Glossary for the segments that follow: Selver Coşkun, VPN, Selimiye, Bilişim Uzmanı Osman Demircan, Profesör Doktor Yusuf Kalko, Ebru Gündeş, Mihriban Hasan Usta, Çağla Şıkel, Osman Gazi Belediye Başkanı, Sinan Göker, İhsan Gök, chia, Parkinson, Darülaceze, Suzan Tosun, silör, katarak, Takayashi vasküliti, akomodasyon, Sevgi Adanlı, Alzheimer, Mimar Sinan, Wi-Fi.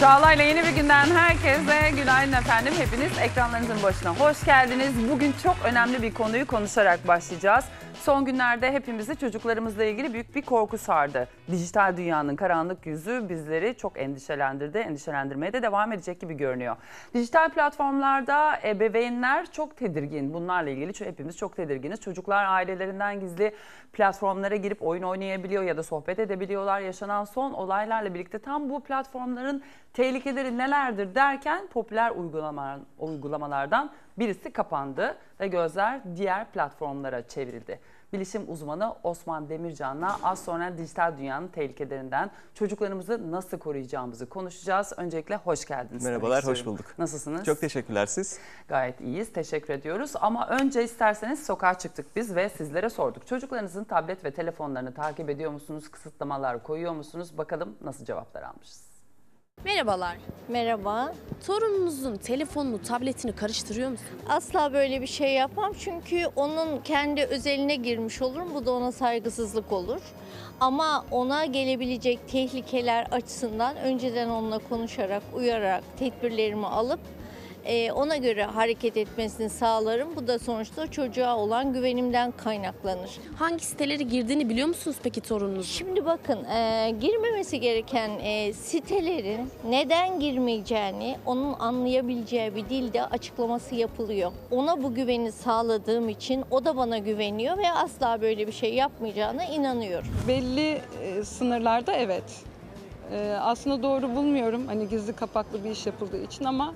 Çağla'yla yeni bir günden herkese günaydın efendim. Hepiniz ekranlarınızın başına hoş geldiniz. Bugün çok önemli bir konuyu konuşarak başlayacağız. Son günlerde hepimizi çocuklarımızla ilgili büyük bir korku sardı. Dijital dünyanın karanlık yüzü bizleri çok endişelendirdi, endişelendirmeye de devam edecek gibi görünüyor. Dijital platformlarda ebeveynler çok tedirgin. Bunlarla ilgili hepimiz çok tedirginiz. Çocuklar ailelerinden gizli platformlara girip oyun oynayabiliyor ya da sohbet edebiliyorlar. Yaşanan son olaylarla birlikte tam bu platformların tehlikeleri nelerdir derken popüler uygulamalardan birisi kapandı ve gözler diğer platformlara çevrildi. Bilişim uzmanı Osman Demircan'la az sonra dijital dünyanın tehlikelerinden çocuklarımızı nasıl koruyacağımızı konuşacağız. Öncelikle hoş geldiniz. Merhabalar, hoş bulduk. Nasılsınız? Çok teşekkürler, siz? Gayet iyiyiz, teşekkür ediyoruz. Ama önce isterseniz sokağa çıktık biz ve sizlere sorduk. Çocuklarınızın tablet ve telefonlarını takip ediyor musunuz? Kısıtlamalar koyuyor musunuz? Bakalım nasıl cevaplar almışız. Merhabalar. Merhaba. Torununuzun telefonunu, tabletini karıştırıyor musunuz? Asla böyle bir şey yapmam çünkü onun kendi özeline girmiş olurum. Bu da ona saygısızlık olur. Ama ona gelebilecek tehlikeler açısından önceden onunla konuşarak, uyararak tedbirlerimi alıp ona göre hareket etmesini sağlarım. Bu da sonuçta çocuğa olan güvenimden kaynaklanır. Hangi sitelere girdiğini biliyor musunuz peki torununuz? Şimdi bakın girmemesi gereken sitelerin neden girmeyeceğini onun anlayabileceği bir dilde açıklaması yapılıyor. Ona bu güveni sağladığım için o da bana güveniyor ve asla böyle bir şey yapmayacağına inanıyorum. Belli sınırlarda evet. Aslında doğru bulmuyorum hani gizli kapaklı bir iş yapıldığı için ama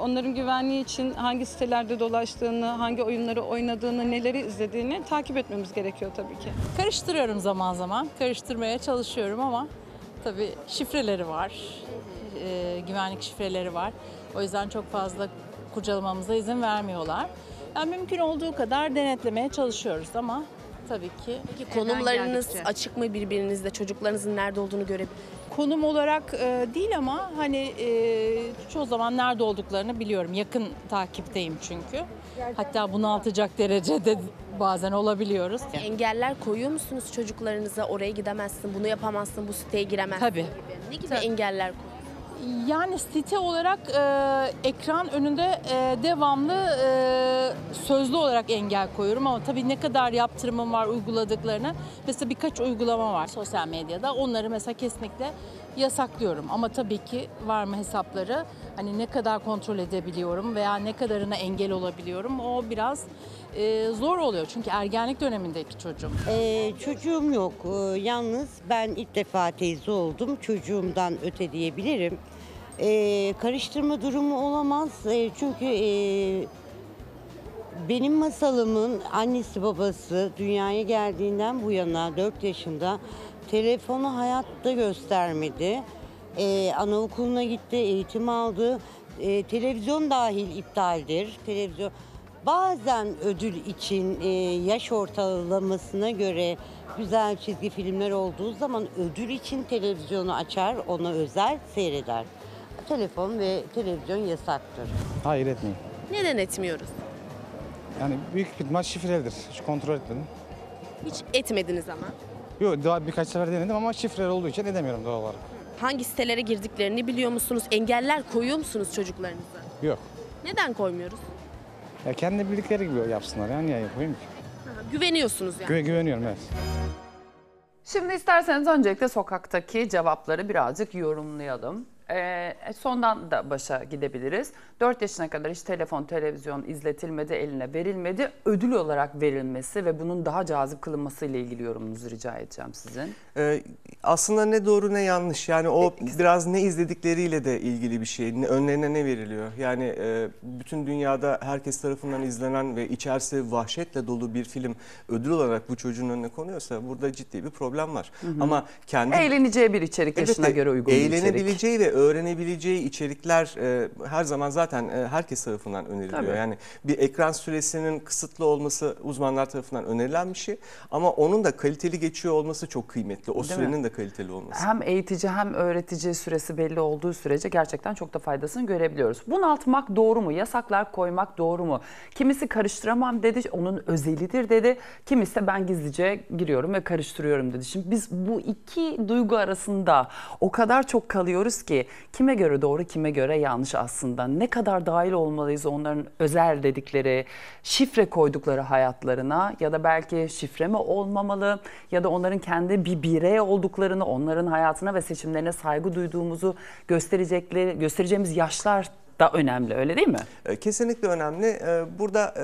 onların güvenliği için hangi sitelerde dolaştığını, hangi oyunları oynadığını, neleri izlediğini takip etmemiz gerekiyor tabii ki. Karıştırıyorum zaman zaman, karıştırmaya çalışıyorum ama tabii şifreleri var, güvenlik şifreleri var. O yüzden çok fazla kurcalamamıza izin vermiyorlar. Yani mümkün olduğu kadar denetlemeye çalışıyoruz ama tabii ki. Peki konumlarınız açık mı birbirinizle, çocuklarınızın nerede olduğunu görebilirsiniz? Konum olarak değil ama hani çoğu zaman nerede olduklarını biliyorum. Yakın takipteyim çünkü. Hatta bunaltacak derecede bazen olabiliyoruz. Engeller koyuyor musunuz çocuklarınıza? Oraya gidemezsin, bunu yapamazsın, bu siteye giremezsin tabii. Gibi. Ne gibi tabii. Engeller koyuyorsunuz? Yani site olarak ekran önünde devamlı sözlü olarak engel koyuyorum ama tabii ne kadar yaptırımım var uyguladıklarına. Mesela birkaç uygulama var sosyal medyada. Onları mesela kesinlikle yasaklıyorum. Ama tabii ki var mı hesapları? Hani ne kadar kontrol edebiliyorum veya ne kadarına engel olabiliyorum? O biraz zor oluyor. Çünkü ergenlik dönemindeki çocuğum. Çocuğum yok. Yalnız ben ilk defa teyze oldum. Çocuğumdan öte diyebilirim. Karıştırma durumu olamaz. Çünkü benim masalımın annesi babası dünyaya geldiğinden bu yana 4 yaşında telefonu hayatta göstermedi. Anaokuluna gitti, eğitim aldı. Televizyon dahil iptaldir. Televizyon bazen ödül için yaş ortalamasına göre güzel çizgi filmler olduğu zaman ödül için televizyonu açar, ona özel seyreder. Telefon ve televizyon yasaktır. Hayır etmeyin. Neden etmiyoruz? Yani büyük ihtimal şifrelidir. Hiç kontrol etmedim. Hiç etmediniz ama. Yok, daha birkaç sefer denedim ama şifreli olduğu için edemiyorum doğal olarak. Hangi sitelere girdiklerini biliyor musunuz? Engeller koyuyor musunuz çocuklarınıza? Yok. Neden koymuyoruz? Ya kendi bildikleri gibi yapsınlar yani ya yapayım ki. Güveniyorsunuz yani. Güveniyorum evet. Şimdi isterseniz öncelikle sokaktaki cevapları birazcık yorumlayalım. Sondan da başa gidebiliriz. 4 yaşına kadar hiç telefon, televizyon izletilmedi, eline verilmedi. Ödül olarak verilmesi ve bunun daha cazip kılınması ile ilgili yorumunuzu rica edeceğim sizin. Aslında ne doğru ne yanlış. Yani o biraz ne izledikleriyle de ilgili bir şey. Önlerine ne veriliyor? Yani bütün dünyada herkes tarafından izlenen ve içerisi vahşetle dolu bir film ödül olarak bu çocuğun önüne konuyorsa burada ciddi bir problem var. Hı hı. Ama kendi eğleneceği bir içerik yaşına göre uygun bir içerik. Eğlenebileceği ve öğrenebileceği içerikler her zaman zaten herkes tarafından öneriliyor. Tabii. Yani bir ekran süresinin kısıtlı olması uzmanlar tarafından önerilen bir şey ama onun da kaliteli geçiyor olması çok kıymetli. O sürenin de kaliteli olması. Hem eğitici hem öğretici süresi belli olduğu sürece gerçekten çok da faydasını görebiliyoruz. Bunaltmak doğru mu? Yasaklar koymak doğru mu? Kimisi karıştıramam dedi, onun özelidir dedi. Kimisi de ben gizlice giriyorum ve karıştırıyorum dedi. Şimdi biz bu iki duygu arasında o kadar çok kalıyoruz ki ki kime göre doğru, kime göre yanlış aslında. Ne kadar dahil olmalıyız onların özel dedikleri, şifre koydukları hayatlarına, ya da belki şifre mi olmamalı, ya da onların kendi bir birey olduklarını, onların hayatına ve seçimlerine saygı duyduğumuzu göstereceğimiz yaşlar da önemli, öyle değil mi? Kesinlikle önemli. Burada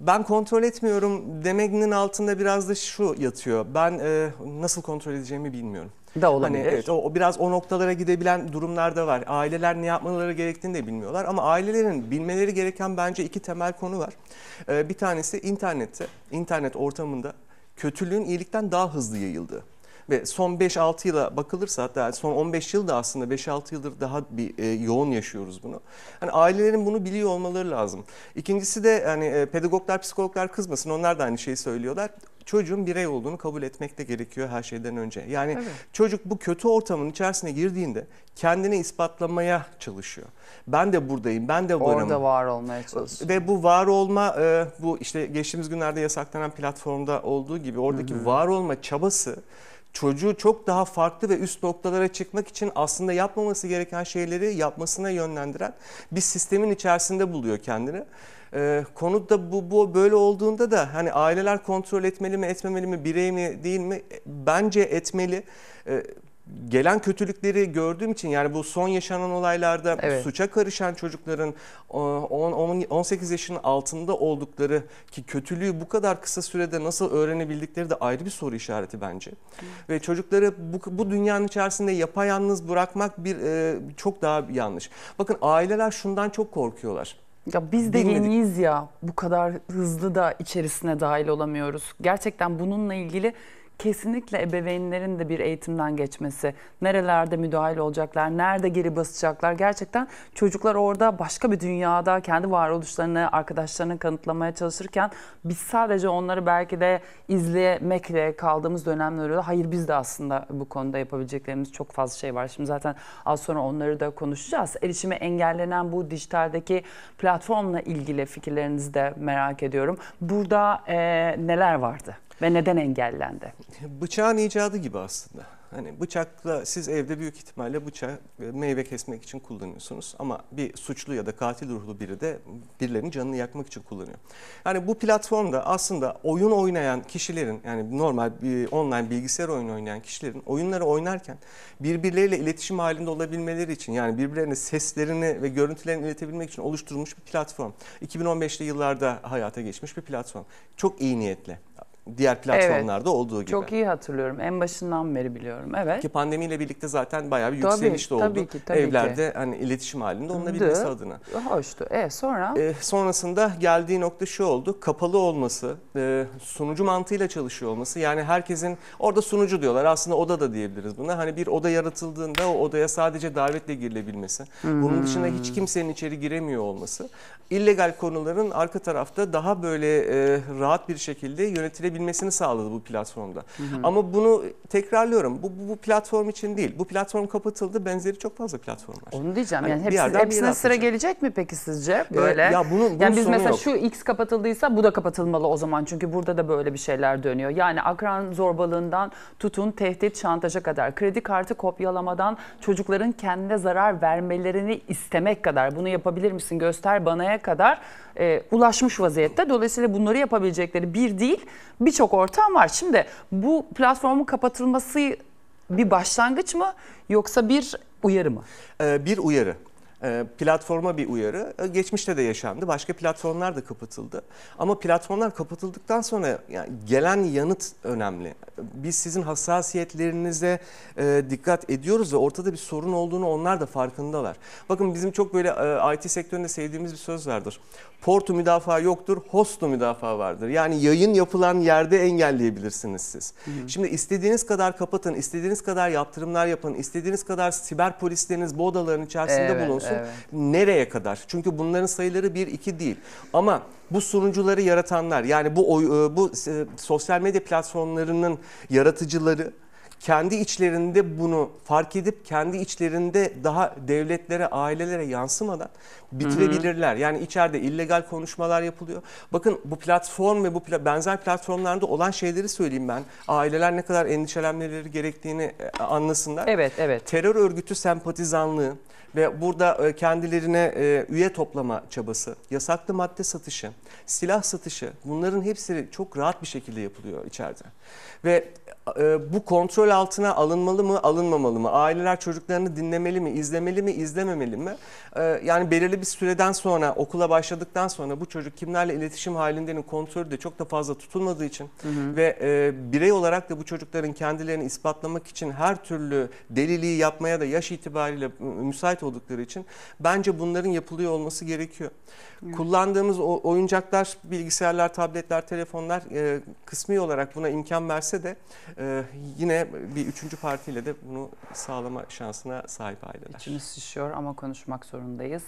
ben kontrol etmiyorum demenin altında biraz da şu yatıyor. Ben nasıl kontrol edeceğimi bilmiyorum. Da olabilir. Hani, evet, biraz o noktalara gidebilen durumlar da var. Aileler ne yapmaları gerektiğini de bilmiyorlar. Ama ailelerin bilmeleri gereken bence iki temel konu var. Bir tanesi internet ortamında kötülüğün iyilikten daha hızlı yayıldığı. Ve son 5-6 yıla bakılırsa, hatta son 15 yılda aslında 5-6 yıldır daha bir yoğun yaşıyoruz bunu. Hani ailelerin bunu biliyor olmaları lazım. İkincisi de hani pedagoglar, psikologlar kızmasın, onlar da aynı şeyi söylüyorlar. Çocuğun birey olduğunu kabul etmek de gerekiyor her şeyden önce. Yani evet, çocuk bu kötü ortamın içerisine girdiğinde kendini ispatlamaya çalışıyor. Ben de buradayım, ben de varım. Orada var olmaya çalışıyor. Ve bu var olma, bu işte geçtiğimiz günlerde yasaklanan platformda olduğu gibi oradaki, hı hı, var olma çabası çocuğu çok daha farklı ve üst noktalara çıkmak için aslında yapmaması gereken şeyleri yapmasına yönlendiren bir sistemin içerisinde buluyor kendini. Konu da bu böyle olduğunda da hani aileler kontrol etmeli mi, etmemeli mi, birey mi, değil mi? Bence etmeli. Gelen kötülükleri gördüğüm için, yani bu son yaşanan olaylarda, evet, suça karışan çocukların 18 yaşının altında oldukları, ki kötülüğü bu kadar kısa sürede nasıl öğrenebildikleri de ayrı bir soru işareti bence. Hı. Ve çocukları bu dünyanın içerisinde yapayalnız bırakmak çok daha yanlış. Bakın aileler şundan çok korkuyorlar. Ya biz de yeniyiz ya, bu kadar hızlı da içerisine dahil olamıyoruz. Gerçekten bununla ilgili kesinlikle ebeveynlerin de bir eğitimden geçmesi, nerelerde müdahil olacaklar, nerede geri basacaklar, gerçekten çocuklar orada başka bir dünyada kendi varoluşlarını, arkadaşlarını kanıtlamaya çalışırken biz sadece onları belki de izlemekle kaldığımız dönemler oluyor. Hayır, biz de aslında bu konuda yapabileceklerimiz çok fazla şey var. Şimdi zaten az sonra onları da konuşacağız. Erişime engellenen bu dijitaldeki platformla ilgili fikirlerinizi de merak ediyorum. Burada neler vardı ve neden engellendi? Bıçağın icadı gibi aslında. Hani bıçakla siz evde büyük ihtimalle bıçağı meyve kesmek için kullanıyorsunuz. Ama bir suçlu ya da katil ruhlu biri de birilerinin canını yakmak için kullanıyor. Yani bu platformda aslında oyun oynayan kişilerin, yani normal bir online bilgisayar oyunu oynayan kişilerin oyunları oynarken birbirleriyle iletişim halinde olabilmeleri için, yani birbirlerine seslerini ve görüntülerini iletebilmek için oluşturulmuş bir platform. 2015'li yıllarda hayata geçmiş bir platform. Çok iyi niyetle. Diğer platformlarda, evet, olduğu gibi. Çok iyi hatırlıyorum. En başından beri biliyorum. Evet. Ki pandemiyle birlikte zaten bayağı bir yükseliş de oldu. Tabii ki. Evlerde hani iletişim halinde olunabilmesi adına. Hoştu. Sonra? Sonrasında geldiği nokta şu oldu. Kapalı olması, sunucu mantığıyla çalışıyor olması. Yani herkesin, orada sunucu diyorlar. Aslında oda da diyebiliriz buna. Hani bir oda yaratıldığında o odaya sadece davetle girilebilmesi. Hmm. Bunun dışında hiç kimsenin içeri giremiyor olması. İllegal konuların arka tarafta daha böyle rahat bir şekilde yönetilebilmesi sağladı bu platformda. Hı hı. Ama bunu tekrarlıyorum. Bu platform için değil. Bu platform kapatıldı. Benzeri çok fazla platform var. Onu diyeceğim. Yani hepsine sıra gelecek mi peki sizce? Böyle. Ya yani biz mesela şu X kapatıldıysa bu da kapatılmalı o zaman. Çünkü burada da böyle bir şeyler dönüyor. Yani akran zorbalığından tutun tehdit, şantaja kadar, kredi kartı kopyalamadan çocukların kendine zarar vermelerini istemek kadar, bunu yapabilir misin göster bana'ya kadar ulaşmış vaziyette. Dolayısıyla bunları yapabilecekleri bir değil, birçok ortam var. Şimdi bu platformun kapatılması bir başlangıç mı, yoksa bir uyarı mı? Bir uyarı. Platforma bir uyarı. Geçmişte de yaşandı. Başka platformlar da kapatıldı. Ama platformlar kapatıldıktan sonra yani gelen yanıt önemli. Biz sizin hassasiyetlerinize dikkat ediyoruz ve ortada bir sorun olduğunu onlar da farkındalar. Bakın bizim çok böyle IT sektöründe sevdiğimiz bir söz vardır. Portu müdafaa yoktur, hostu müdafaa vardır. Yani yayın yapılan yerde engelleyebilirsiniz siz. Hı hı. Şimdi istediğiniz kadar kapatın, istediğiniz kadar yaptırımlar yapın, istediğiniz kadar siber polisleriniz bu odaların içerisinde, evet, bulunsun. Evet. Nereye kadar? Çünkü bunların sayıları 1-2 değil. Ama bu sunucuları yaratanlar, yani bu sosyal medya platformlarının yaratıcıları kendi içlerinde bunu fark edip kendi içlerinde daha devletlere, ailelere yansımadan bitirebilirler. Yani içeride illegal konuşmalar yapılıyor. Bakın bu platform ve bu benzer platformlarda olan şeyleri söyleyeyim ben. Aileler ne kadar endişelenmeleri gerektiğini anlasınlar. Evet, evet. Terör örgütü sempatizanlığı ve burada kendilerine üye toplama çabası, yasaklı madde satışı, silah satışı, bunların hepsi çok rahat bir şekilde yapılıyor içeride. Ve bu kontrol altına alınmalı mı, alınmamalı mı? Aileler çocuklarını dinlemeli mi, izlemeli mi, izlememeli mi? Yani belirli bir süreden sonra, okula başladıktan sonra bu çocuk kimlerle iletişim halindenin kontrolü de çok da fazla tutulmadığı için ve birey olarak da bu çocukların kendilerini ispatlamak için her türlü deliliği yapmaya da yaş itibariyle müsait oldukları için bence bunların yapılıyor olması gerekiyor. Kullandığımız oyuncaklar, bilgisayarlar, tabletler, telefonlar kısmi olarak buna imkan verse de yine bir üçüncü partiyle de bunu sağlama şansına sahip aileler. İçimiz şişiyor ama konuşmak zorundayız.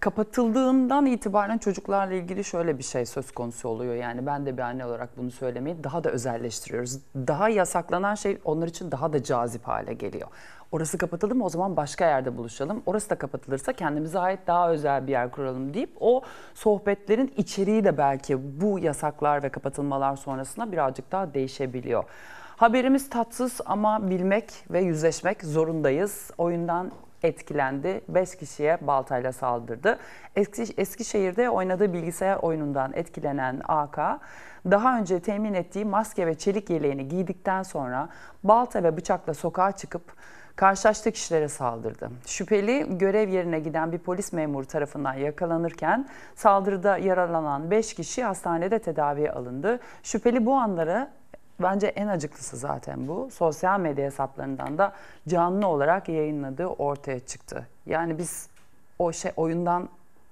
Kapatıldığından itibaren çocuklarla ilgili şöyle bir şey söz konusu oluyor. Yani ben de bir anne olarak bunu söylemeyi daha da özelleştiriyoruz. Daha yasaklanan şey onlar için daha da cazip hale geliyor. Orası kapatıldı mı o zaman başka yerde buluşalım. Orası da kapatılırsa kendimize ait daha özel bir yer kuralım deyip o sohbetlerin içeriği de belki bu yasaklar ve kapatılmalar sonrasında birazcık daha değişebiliyor. Haberimiz tatsız ama bilmek ve yüzleşmek zorundayız. Oyundan etkilendi. 5 kişiye baltayla saldırdı. Eskişehir'de oynadığı bilgisayar oyunundan etkilenen AK, daha önce temin ettiği maske ve çelik yeleğini giydikten sonra balta ve bıçakla sokağa çıkıp karşılaştığı kişilere saldırdı. Şüpheli görev yerine giden bir polis memuru tarafından yakalanırken saldırıda yaralanan 5 kişi hastanede tedaviye alındı. Şüpheli bu anlara, bence en acıklısı zaten bu, sosyal medya hesaplarından da canlı olarak yayınladığı ortaya çıktı. Yani biz o şey oyundan,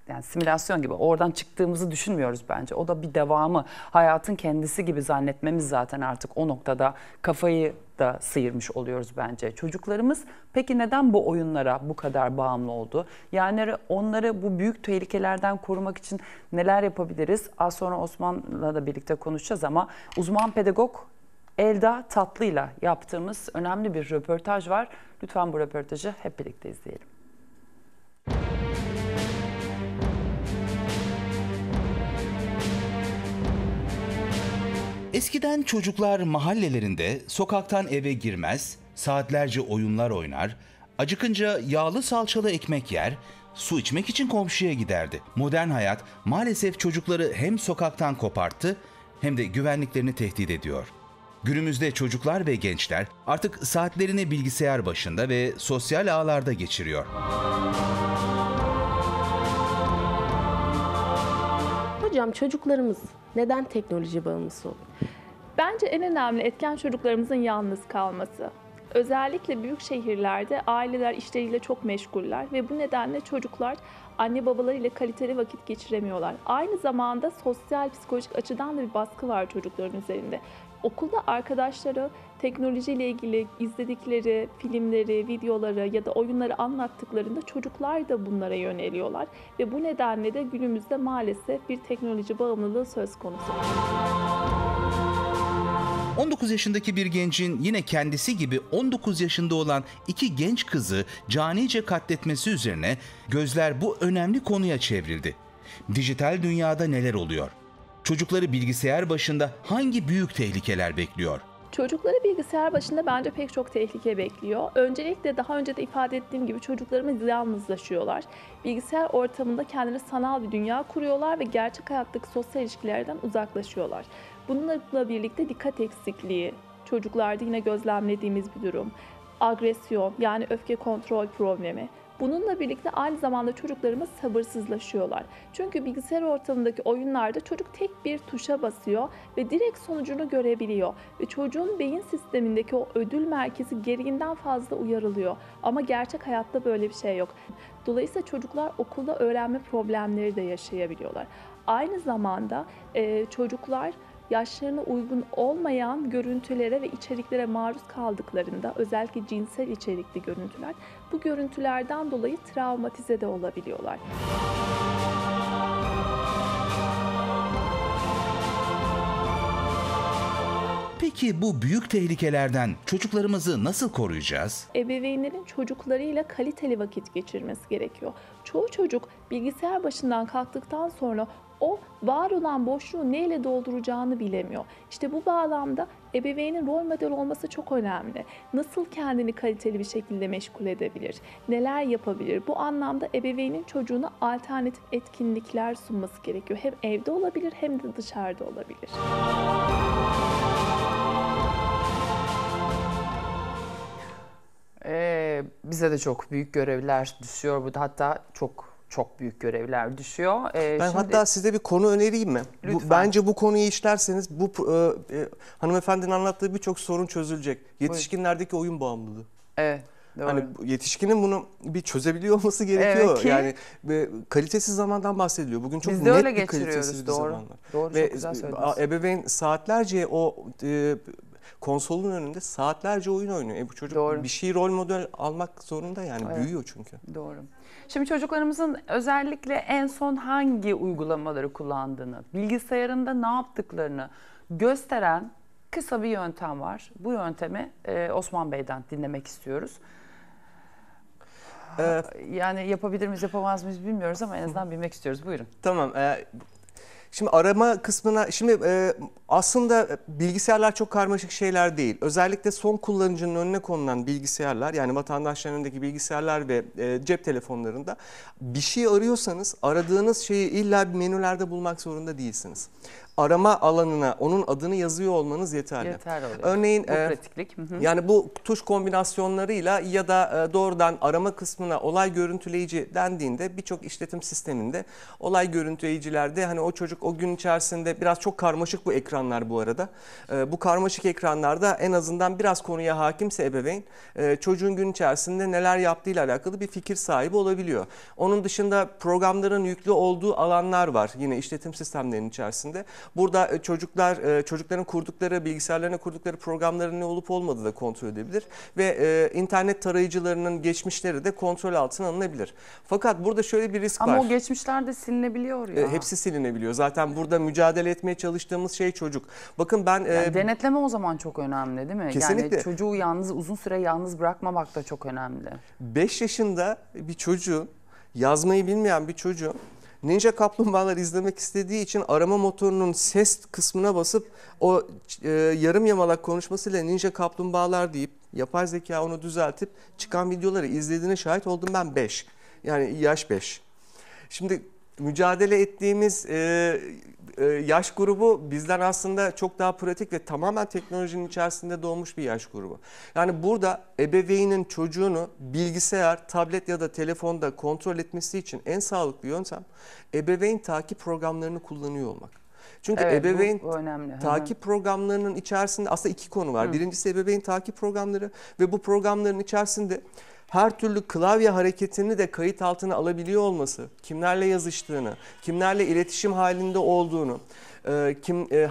yani simülasyon gibi oradan çıktığımızı düşünmüyoruz bence. O da bir devamı, hayatın kendisi gibi zannetmemiz zaten artık o noktada kafayı da sıyırmış oluyoruz bence. Çocuklarımız peki neden bu oyunlara bu kadar bağımlı oldu? Yani onları bu büyük tehlikelerden korumak için neler yapabiliriz? Az sonra Osman'la da birlikte konuşacağız ama uzman pedagog Elda Tatlı'yla yaptığımız önemli bir röportaj var. Lütfen bu röportajı hep birlikte izleyelim. Eskiden çocuklar mahallelerinde sokaktan eve girmez, saatlerce oyunlar oynar, acıkınca yağlı salçalı ekmek yer, su içmek için komşuya giderdi. Modern hayat maalesef çocukları hem sokaktan koparttı hem de güvenliklerini tehdit ediyor. Günümüzde çocuklar ve gençler artık saatlerini bilgisayar başında ve sosyal ağlarda geçiriyor. Hocam çocuklarımız neden teknoloji bağımlısı olur? Bence en önemli etken çocuklarımızın yalnız kalması. Özellikle büyük şehirlerde aileler işleriyle çok meşguller ve bu nedenle çocuklar anne babalarıyla kaliteli vakit geçiremiyorlar. Aynı zamanda sosyal psikolojik açıdan da bir baskı var çocukların üzerinde. Okulda arkadaşları teknolojiyle ilgili izledikleri filmleri, videoları ya da oyunları anlattıklarında çocuklar da bunlara yöneliyorlar. Ve bu nedenle de günümüzde maalesef bir teknoloji bağımlılığı söz konusu. 19 yaşındaki bir gencin yine kendisi gibi 19 yaşında olan iki genç kızı canice katletmesi üzerine gözler bu önemli konuya çevrildi. Dijital dünyada neler oluyor? Çocukları bilgisayar başında hangi büyük tehlikeler bekliyor? Çocukları bilgisayar başında bence pek çok tehlike bekliyor. Öncelikle daha önce de ifade ettiğim gibi çocuklarımız yalnızlaşıyorlar. Bilgisayar ortamında kendileri sanal bir dünya kuruyorlar ve gerçek hayattaki sosyal ilişkilerden uzaklaşıyorlar. Bununla birlikte dikkat eksikliği, çocuklarda yine gözlemlediğimiz bir durum, agresyon yani öfke kontrol problemi. Bununla birlikte aynı zamanda çocuklarımız sabırsızlaşıyorlar. Çünkü bilgisayar ortamındaki oyunlarda çocuk tek bir tuşa basıyor ve direkt sonucunu görebiliyor. Ve çocuğun beyin sistemindeki o ödül merkezi gereğinden fazla uyarılıyor. Ama gerçek hayatta böyle bir şey yok. Dolayısıyla çocuklar okulda öğrenme problemleri de yaşayabiliyorlar. Aynı zamanda çocuklar yaşlarına uygun olmayan görüntülere ve içeriklere maruz kaldıklarında, özellikle cinsel içerikli görüntüler, bu görüntülerden dolayı travmatize de olabiliyorlar. Peki bu büyük tehlikelerden çocuklarımızı nasıl koruyacağız? Ebeveynlerin çocuklarıyla kaliteli vakit geçirmesi gerekiyor. Çoğu çocuk bilgisayar başından kalktıktan sonra o var olan boşluğu neyle dolduracağını bilemiyor. İşte bu bağlamda ebeveynin rol model olması çok önemli. Nasıl kendini kaliteli bir şekilde meşgul edebilir? Neler yapabilir? Bu anlamda ebeveynin çocuğuna alternatif etkinlikler sunması gerekiyor. Hem evde olabilir hem de dışarıda olabilir. Bize de çok büyük görevler düşüyor burada, hatta çok büyük görevler düşüyor. Ben şimdi... hatta size bir konu önereyim mi? Bence bu konuyu işlerseniz bu hanımefendinin anlattığı birçok sorun çözülecek. Yetişkinlerdeki oyun bağımlılığı. Evet. Doğru. Hani yetişkinin bunu bir çözebiliyor olması gerekiyor. Evet, yani kalitesiz zamandan bahsediliyor. Bugün çok net bir kalitesiz bir zaman var. Doğru. Ve çok güzel söylediniz. Ebeveyn saatlerce o konsolun önünde saatlerce oyun oynuyor. Bu çocuk doğru. Bir şey rol model almak zorunda yani, evet. Büyüyor çünkü. Doğru. Şimdi çocuklarımızın özellikle en son hangi uygulamaları kullandığını, bilgisayarında ne yaptıklarını gösteren kısa bir yöntem var. Bu yöntemi Osman Bey'den dinlemek istiyoruz. Yani yapabilir miyiz, yapamaz mıyız bilmiyoruz ama en azından bilmek istiyoruz. Buyurun. Tamam. Şimdi arama kısmına, şimdi aslında bilgisayarlar çok karmaşık şeyler değil. Özellikle son kullanıcının önüne konulan bilgisayarlar, yani vatandaşların önündeki bilgisayarlar ve cep telefonlarında bir şey arıyorsanız aradığınız şeyi illa bir menülerde bulmak zorunda değilsiniz. Arama alanına onun adını yazıyor olmanız yeterli. Örneğin bu pratiklik. Yani bu tuş kombinasyonlarıyla ya da doğrudan arama kısmına olay görüntüleyici dendiğinde birçok işletim sisteminde olay görüntüleyicilerde hani o çocuk o gün içerisinde biraz çok karmaşık bu ekranlar bu arada. Bu karmaşık ekranlarda en azından biraz konuya hakimse ebeveyn çocuğun gün içerisinde neler yaptığıyla alakalı bir fikir sahibi olabiliyor. Onun dışında programların yüklü olduğu alanlar var yine işletim sistemlerinin içerisinde. Burada çocukların kurdukları, bilgisayarlarına kurdukları programların ne olup olmadığı da kontrol edebilir. Ve internet tarayıcılarının geçmişleri de kontrol altına alınabilir. Fakat burada şöyle bir risk var. Ama o geçmişler de silinebiliyor ya. Hepsi silinebiliyor. Zaten burada mücadele etmeye çalıştığımız şey çocuk. Bakın ben... Yani denetleme o zaman çok önemli değil mi? Kesinlikle. Yani çocuğu yalnız, uzun süre yalnız bırakmamak da çok önemli. 5 yaşında bir çocuğun, yazmayı bilmeyen bir çocuğun, Ninja Kaplumbağalar izlemek istediği için arama motorunun ses kısmına basıp o yarım yamalak konuşmasıyla Ninja Kaplumbağalar deyip yapay zeka onu düzeltip çıkan videoları izlediğine şahit oldum ben 5. Yani yaş 5. Şimdi mücadele ettiğimiz yaş grubu bizden aslında çok daha pratik ve tamamen teknolojinin içerisinde doğmuş bir yaş grubu. Yani burada ebeveynin çocuğunu bilgisayar, tablet ya da telefonda kontrol etmesi için en sağlıklı yöntem ebeveyn takip programlarını kullanıyor olmak. Çünkü evet, ebeveyn takip programlarının içerisinde aslında iki konu var. Birincisi ebeveyn takip programları ve bu programların içerisinde her türlü klavye hareketini de kayıt altına alabiliyor olması, kimlerle yazıştığını, kimlerle iletişim halinde olduğunu,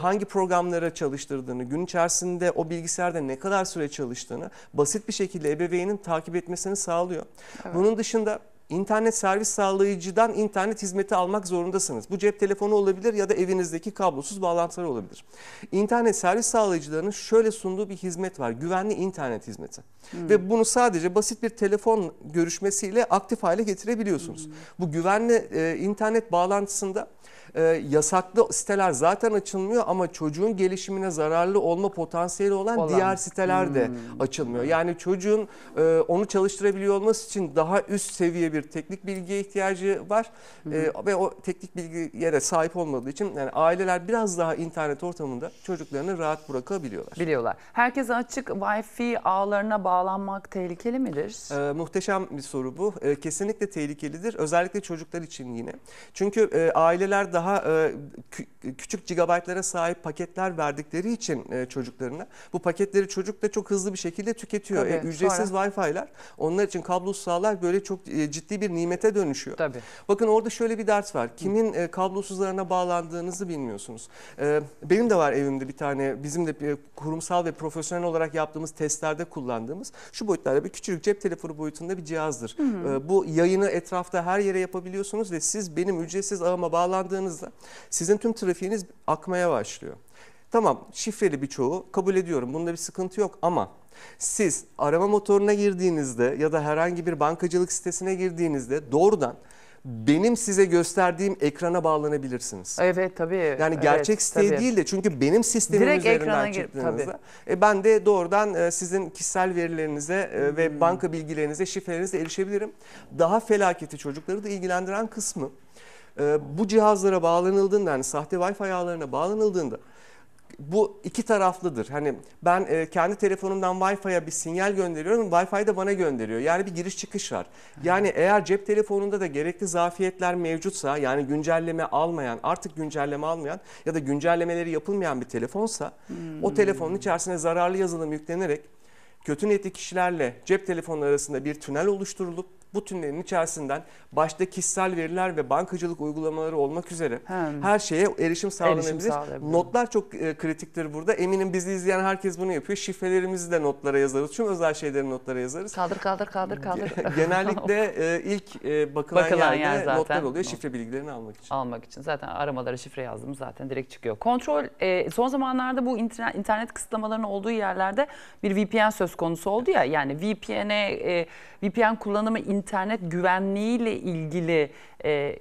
hangi programlara çalıştırdığını, gün içerisinde o bilgisayarda ne kadar süre çalıştığını basit bir şekilde ebeveynin takip etmesini sağlıyor. Evet. Bunun dışında İnternet servis sağlayıcıdan internet hizmeti almak zorundasınız. Bu cep telefonu olabilir ya da evinizdeki kablosuz bağlantılar olabilir. İnternet servis sağlayıcılarının şöyle sunduğu bir hizmet var. Güvenli internet hizmeti. Ve bunu sadece basit bir telefon görüşmesiyle aktif hale getirebiliyorsunuz. Bu güvenli internet bağlantısında yasaklı siteler zaten açılmıyor ama çocuğun gelişimine zararlı olma potansiyeli olan diğer siteler de açılmıyor. Yani çocuğun onu çalıştırabiliyor olması için daha üst seviye bir teknik bilgiye ihtiyacı var. Ve o teknik bilgiye sahip olmadığı için yani aileler biraz daha internet ortamında çocuklarını rahat bırakabiliyorlar. Biliyorlar. Herkese açık Wi-Fi ağlarına bağlanmak tehlikeli midir? Muhteşem bir soru bu. Kesinlikle tehlikelidir. Özellikle çocuklar için yine. Çünkü aileler daha küçük gigabaytlara sahip paketler verdikleri için çocuklarına bu paketleri çocuk da çok hızlı bir şekilde tüketiyor. Tabii, ücretsiz Wi-Fi'ler onlar için kablosuz ağlar böyle çok ciddi bir nimete dönüşüyor. Tabii. Bakın orada şöyle bir dert var. Kimin kablosuzlarına bağlandığınızı bilmiyorsunuz. Benim de var evimde bir tane bizim de kurumsal ve profesyonel olarak yaptığımız testlerde kullandığımız şu boyutlarda bir küçücük cep telefonu boyutunda bir cihazdır. Bu yayını etrafta her yere yapabiliyorsunuz ve siz benim ücretsiz ağıma bağlandığınızda sizin tüm trafiğiniz akmaya başlıyor. Tamam, şifreli birçoğu kabul ediyorum. Bunda bir sıkıntı yok ama siz arama motoruna girdiğinizde ya da herhangi bir bankacılık sitesine girdiğinizde doğrudan benim size gösterdiğim ekrana bağlanabilirsiniz. Evet, tabii. Yani gerçek siteye değil de, çünkü benim sistemim direkt üzerinden çıktığınızda ben de doğrudan sizin kişisel verilerinize ve banka bilgilerinize, şifrelerinize erişebilirim. Daha felaketi, çocukları da ilgilendiren kısmı, bu cihazlara bağlanıldığında, yani sahte Wi-Fi ağlarına bağlanıldığında bu iki taraflıdır. Hani ben kendi telefonumdan Wi-Fi'ye bir sinyal gönderiyorum, Wi-Fi de bana gönderiyor. Yani bir giriş çıkış var. Yani eğer cep telefonunda da gerekli zafiyetler mevcutsa, yani güncelleme almayan, artık güncelleme almayan ya da güncellemeleri yapılmayan bir telefonsa, o telefonun içerisine zararlı yazılım yüklenerek kötü niyetli kişilerle cep telefonları arasında bir tünel oluşturulup bu tünelin içerisinden başta kişisel veriler ve bankacılık uygulamaları olmak üzere her şeye erişim sağlanabilir. Notlar çok kritiktir burada. Eminim bizi izleyen herkes bunu yapıyor. Şifrelerimizi de notlara yazarız. Tüm özel şeyleri notlara yazarız. Kaldır. Genellikle ilk bakılan yerde zaten notlar oluyor. Şifre bilgilerini almak için. Zaten aramalara şifre yazdım, zaten direkt çıkıyor. Kontrol, son zamanlarda bu internet kısıtlamalarının olduğu yerlerde bir VPN söz konusu oldu ya. Yani VPN kullanımı internet güvenliğiyle ilgili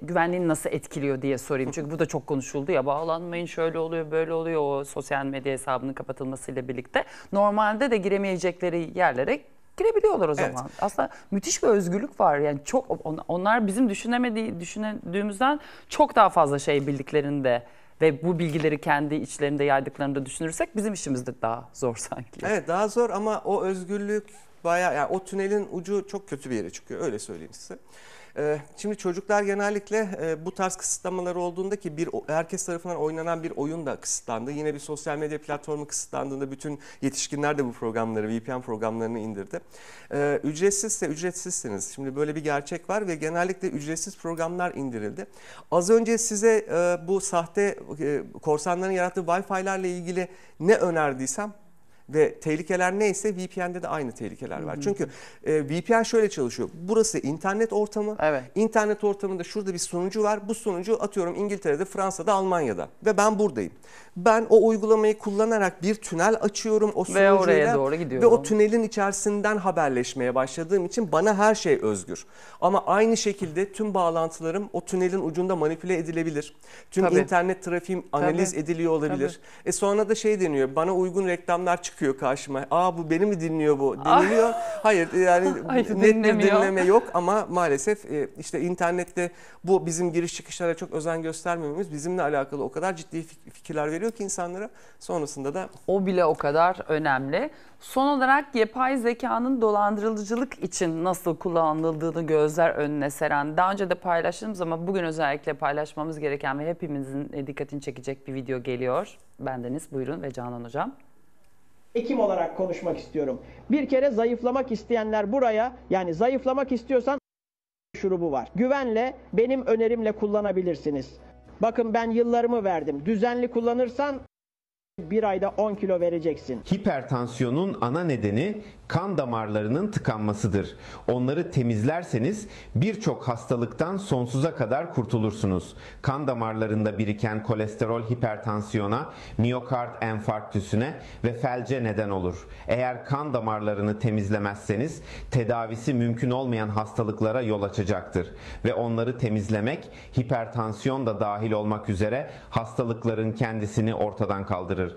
güvenliğini nasıl etkiliyor diye sorayım. Çünkü bu da çok konuşuldu ya, bağlanmayın, şöyle oluyor, böyle oluyor, o sosyal medya hesabının kapatılmasıyla birlikte. Normalde de giremeyecekleri yerlere girebiliyorlar o zaman. Evet. Aslında müthiş bir özgürlük var. Yani çok, onlar bizim düşündüğümüzden çok daha fazla şey bildiklerinde ve bu bilgileri kendi içlerinde yaydıklarını da düşünürsek bizim işimiz de daha zor sanki. Evet, daha zor ama o özgürlük bayağı, yani o tünelin ucu çok kötü bir yere çıkıyor, öyle söyleyeyim size. Şimdi çocuklar genellikle bu tarz kısıtlamalar olduğunda, ki herkes tarafından oynanan bir oyun da kısıtlandı. Yine bir sosyal medya platformu kısıtlandığında bütün yetişkinler de bu programları, VPN programlarını indirdi. Ücretsizse ücretsizsiniz. Şimdi böyle bir gerçek var ve genellikle ücretsiz programlar indirildi. Az önce size bu sahte korsanların yarattığı Wi-Fi'lerle ilgili ne önerdiysem ve tehlikeler neyse VPN'de de aynı tehlikeler var. Çünkü VPN şöyle çalışıyor. Burası internet ortamı. Evet. İnternet ortamında şurada bir sunucu var. Bu sunucu atıyorum İngiltere'de, Fransa'da, Almanya'da ve ben buradayım. Ben o uygulamayı kullanarak bir tünel açıyorum o sunucuyla ve oraya doğru gidiyorum. Ve o tünelin içerisinden haberleşmeye başladığım için bana her şey özgür. Ama aynı şekilde tüm bağlantılarım o tünelin ucunda manipüle edilebilir. Tüm internet trafiğim analiz ediliyor olabilir. Sonra da şey deniyor, bana uygun reklamlar çıkıyor. Karşıma. Aa, bu beni mi dinliyor bu? Dinliyor. Hayır, yani net bir dinleme yok ama maalesef işte internette bu bizim giriş çıkışlara çok özen göstermememiz bizimle alakalı o kadar ciddi fikirler veriyor ki insanlara, sonrasında da o bile o kadar önemli. Son olarak yapay zekanın dolandırıcılık için nasıl kullanıldığını gözler önüne seren, daha önce de paylaştığımız ama bugün özellikle paylaşmamız gereken ve hepimizin dikkatini çekecek bir video geliyor. Bendeniz, buyurun, ve Canan Hocam. Ekim olarak konuşmak istiyorum. Bir kere zayıflamak isteyenler buraya, yani zayıflamak istiyorsan şurubu var. Güvenle, benim önerimle kullanabilirsiniz. Bakın, ben yıllarımı verdim. Düzenli kullanırsan bir ayda 10 kilo vereceksin. Hipertansiyonun ana nedeni kan damarlarının tıkanmasıdır. Onları temizlerseniz birçok hastalıktan sonsuza kadar kurtulursunuz. Kan damarlarında biriken kolesterol hipertansiyona, miyokard enfarktüsüne ve felce neden olur. Eğer kan damarlarını temizlemezseniz tedavisi mümkün olmayan hastalıklara yol açacaktır. Ve onları temizlemek, hipertansiyon da dahil olmak üzere, hastalıkların kendisini ortadan kaldırır.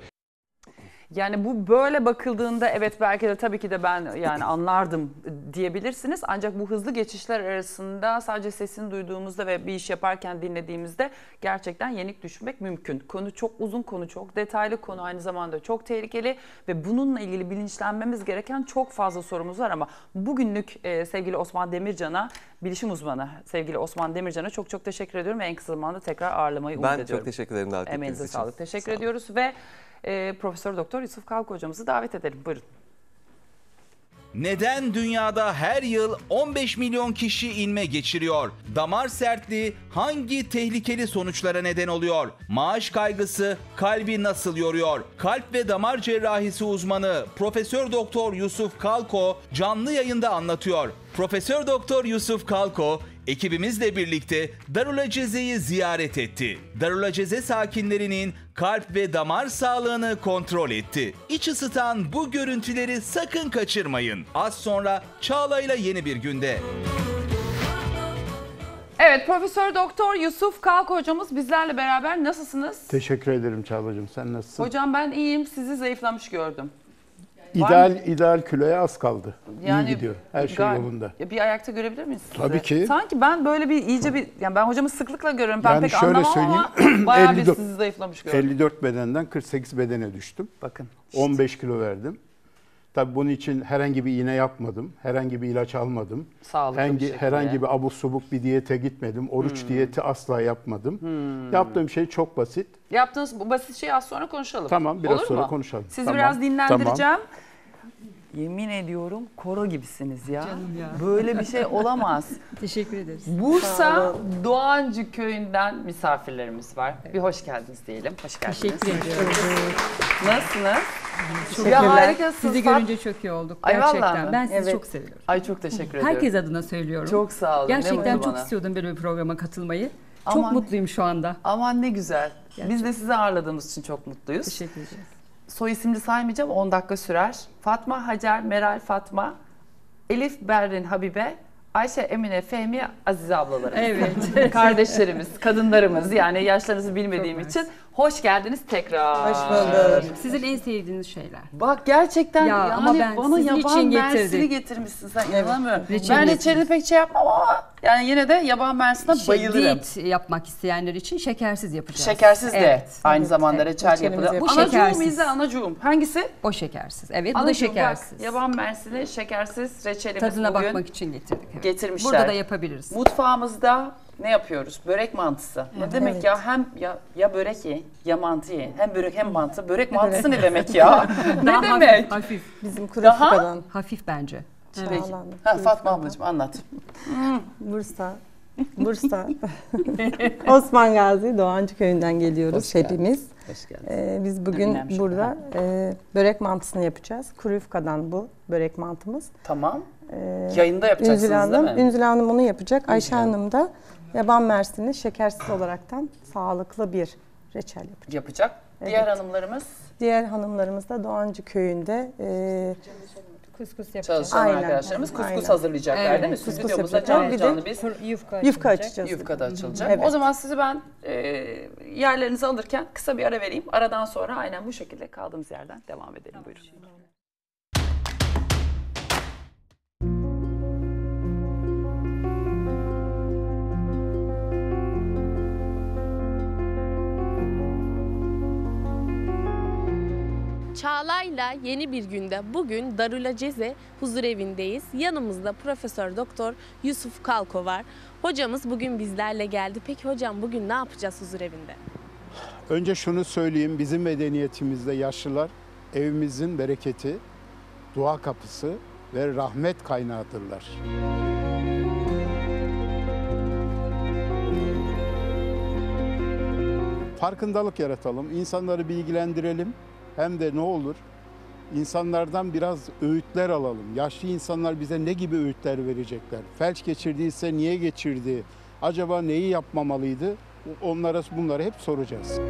Yani bu böyle bakıldığında evet, belki de tabii ki de ben yani anlardım diyebilirsiniz. Ancak bu hızlı geçişler arasında sadece sesini duyduğumuzda ve bir iş yaparken dinlediğimizde gerçekten yenik düşmek mümkün. Konu çok uzun, konu çok detaylı, konu aynı zamanda çok tehlikeli ve bununla ilgili bilinçlenmemiz gereken çok fazla sorumuz var ama bugünlük sevgili Osman Demircan'a, bilişim uzmanı sevgili Osman Demircan'a çok teşekkür ediyorum ve en kısa zamanda tekrar ağırlamayı umut ediyorum. Ben çok teşekkür ederim. Emeğinize sağlık. Teşekkür ediyoruz ve Profesör Doktor Yusuf Kalko hocamızı davet edelim. Buyurun. Neden dünyada her yıl 15 milyon kişi inme geçiriyor? Damar sertliği hangi tehlikeli sonuçlara neden oluyor? Maaş kaygısı kalbi nasıl yoruyor? Kalp ve damar cerrahisi uzmanı Profesör Doktor Yusuf Kalko canlı yayında anlatıyor. Profesör Doktor Yusuf Kalko Ekibimizle birlikte Darülaceze'yi ziyaret etti. Darülaceze sakinlerinin kalp ve damar sağlığını kontrol etti. İç ısıtan bu görüntüleri sakın kaçırmayın. Az sonra Çağla'yla yeni bir günde. Evet, Profesör Doktor Yusuf Kalko hocamız bizlerle beraber. Nasılsınız? Teşekkür ederim Çağla'cığım. Sen nasılsın? Hocam ben iyiyim. Sizi zayıflamış gördüm. İdeal kiloya az kaldı. Yani İyi gidiyor. Her şey yolunda. Bir ayakta görebilir miyiz sizi? Tabii ki. Sanki ben böyle bir iyice bir... Yani ben hocamı sıklıkla görüyorum. Ben yani pek anlamam ama bayağı bir sizi zayıflamış gördüm. 54 bedenden 48 bedene düştüm. Bakın. İşte. 15 kilo verdim. Tabii bunun için herhangi bir iğne yapmadım. Herhangi bir ilaç almadım. Herhangi bir abuk subuk bir diyete gitmedim. Oruç diyeti asla yapmadım. Yaptığım şey çok basit. Yaptığınız bu basit şeyi az sonra konuşalım. Tamam, biraz sonra konuşalım. Sizi biraz dinlendireceğim. Tamam. Yemin ediyorum koro gibisiniz ya. Canım ya. Böyle bir şey olamaz. Teşekkür ederiz. Bursa Doğancı Köyü'nden misafirlerimiz var. Evet. Bir hoş geldiniz diyelim. Hoş geldiniz. Teşekkür ediyorum. Nasılsınız? Çok harikasınız. Sizi görünce çok iyi olduk. Gerçekten. Ben sizi çok seviyorum. Ay çok teşekkür ederim. Herkes adına söylüyorum. Çok sağ olun. Gerçekten çok istiyordum böyle bir programa katılmayı. Çok mutluyum şu anda. Aman ne güzel. Gerçekten. Biz de sizi ağırladığımız için çok mutluyuz. Teşekkür ederiz. Soy isimli saymayacağım, 10 dakika sürer. Fatma, Hacer, Meral, Fatma, Elif, Berrin, Habibe, Ayşe, Emine, Fehmiye, Azize ablalarımız. Evet. Kardeşlerimiz, kadınlarımız, yani yaşlarınızı bilmediğim için. Hoş geldiniz tekrar. Hoş bulduk. Sizin en sevdiğiniz şeyler. Bak gerçekten ya, yani ama ben bana yaban mersini getirmişsin sen. Evet. Ben reçelini pek şey yapmam ama yani yine de yaban mersine bayılırım. Diyet yapmak isteyenler için şekersiz yapacağız. Şekersiz de aynı zamanda reçel yapılır. Bu şekersiz. Anacuğum. Hangisi? O şekersiz. Evet, bu da şekersiz. Bak, yaban mersini şekersiz reçelimiz. Tadına bakmak için getirdik. Evet. Getirmişler. Burada da yapabiliriz. Mutfağımızda ne yapıyoruz? Börek mantısı. Evet. Ne demek ya? Hem ya börek ye, ya mantı ye. Hem börek hem mantı. Börek mantısı ne demek ya? Ne demek? Hafif. Bizim kuru fıkadan. Hafif bence. Evet. Fatma ablacığım anlat. Bursa. Osman Gazi Doğancı Köyü'nden geliyoruz hepimiz. Hoş geldiniz. Biz bugün burada börek mantısını yapacağız. Kuru fıkadan bu börek mantımız. Tamam. Yayında yapacaksınız değil mi? Ünzül Hanım onu yapacak. Ayşe Hanım da yaban mersini şekersiz olaraktan sağlıklı bir reçel yapacak. Evet. Diğer hanımlarımız? Diğer hanımlarımız da Doğancı Köyü'nde kuskus yapacağız. Çalışan arkadaşlarımız kuskus hazırlayacaklar değil mi? Kuskus videomuzda canlı biz yufka açacağız. Yufka da açılacak. Evet. O zaman sizi ben yerlerinizi alırken kısa bir ara vereyim. Aradan sonra aynen bu şekilde kaldığımız yerden devam edelim. Buyurun. Çağla'yla yeni bir günde bugün Darülaceze huzurevindeyiz. Yanımızda Profesör Doktor Yusuf Kalko var. Hocamız bugün bizlerle geldi. Peki hocam bugün ne yapacağız huzurevinde? Önce şunu söyleyeyim. Bizim medeniyetimizde yaşlılar evimizin bereketi, dua kapısı ve rahmet kaynağıdırlar. Farkındalık yaratalım, insanları bilgilendirelim. Hem de ne olur? İnsanlardan biraz öğütler alalım. Yaşlı insanlar bize ne gibi öğütler verecekler? Felç geçirdiyse niye geçirdi? Acaba neyi yapmamalıydı? Onlara bunları hep soracağız.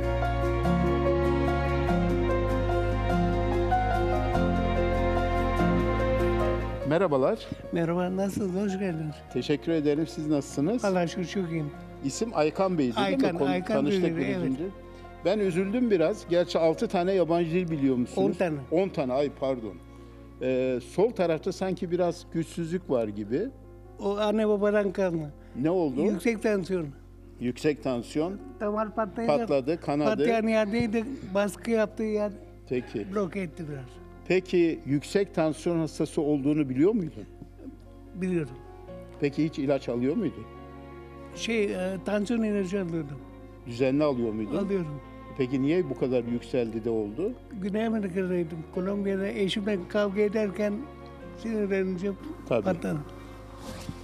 Merhabalar. Merhaba, nasılsınız? Hoş geldiniz. Teşekkür ederim. Siz nasılsınız? Allah'a şükür çok iyiyim. İsim Aykan Bey değil mi? Tanıştık biraz önce. Ben üzüldüm biraz. Gerçi 6 tane yabancı dil biliyor musunuz? 10 tane. 10 tane, ay pardon. Sol tarafta sanki biraz güçsüzlük var gibi. O anne babadan kalma. Ne oldu? Yüksek tansiyon. Yüksek tansiyon. Damar patladı, kanadı. Patlayan yerdeydi, baskı yaptığı yer. Peki. Blok etti biraz. Peki yüksek tansiyon hastası olduğunu biliyor muydun? Biliyorum. Peki hiç ilaç alıyor muydun? Tansiyon ilacı alıyordum. Düzenli alıyor muydun? Alıyorum. Peki niye bu kadar yükseldi de oldu? Güney Amerika'daydım. Kolombiya'da eşimle kavga ederken sinirlenince patladım.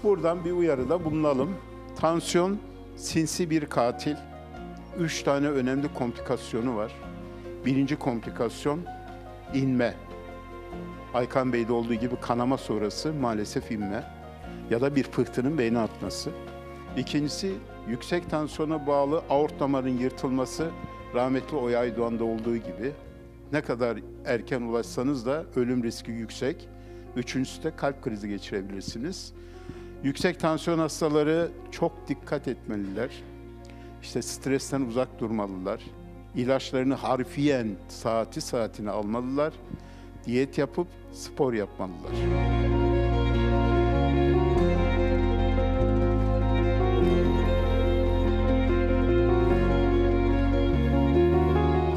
Buradan bir uyarıda bulunalım. Tansiyon sinsi bir katil. 3 tane önemli komplikasyonu var. Birinci komplikasyon inme. Aykan Bey'de olduğu gibi kanama sonrası maalesef inme. Ya da bir pıhtının beyne atması. İkincisi yüksek tansiyona bağlı aort damarının yırtılması, rahmetli Oya Aydoğan'da olduğu gibi. Ne kadar erken ulaşsanız da ölüm riski yüksek. Üçüncüsü de kalp krizi geçirebilirsiniz. Yüksek tansiyon hastaları çok dikkat etmeliler. İşte stresten uzak durmalılar. İlaçlarını harfiyen saati saatine almalılar. Diyet yapıp spor yapmalılar.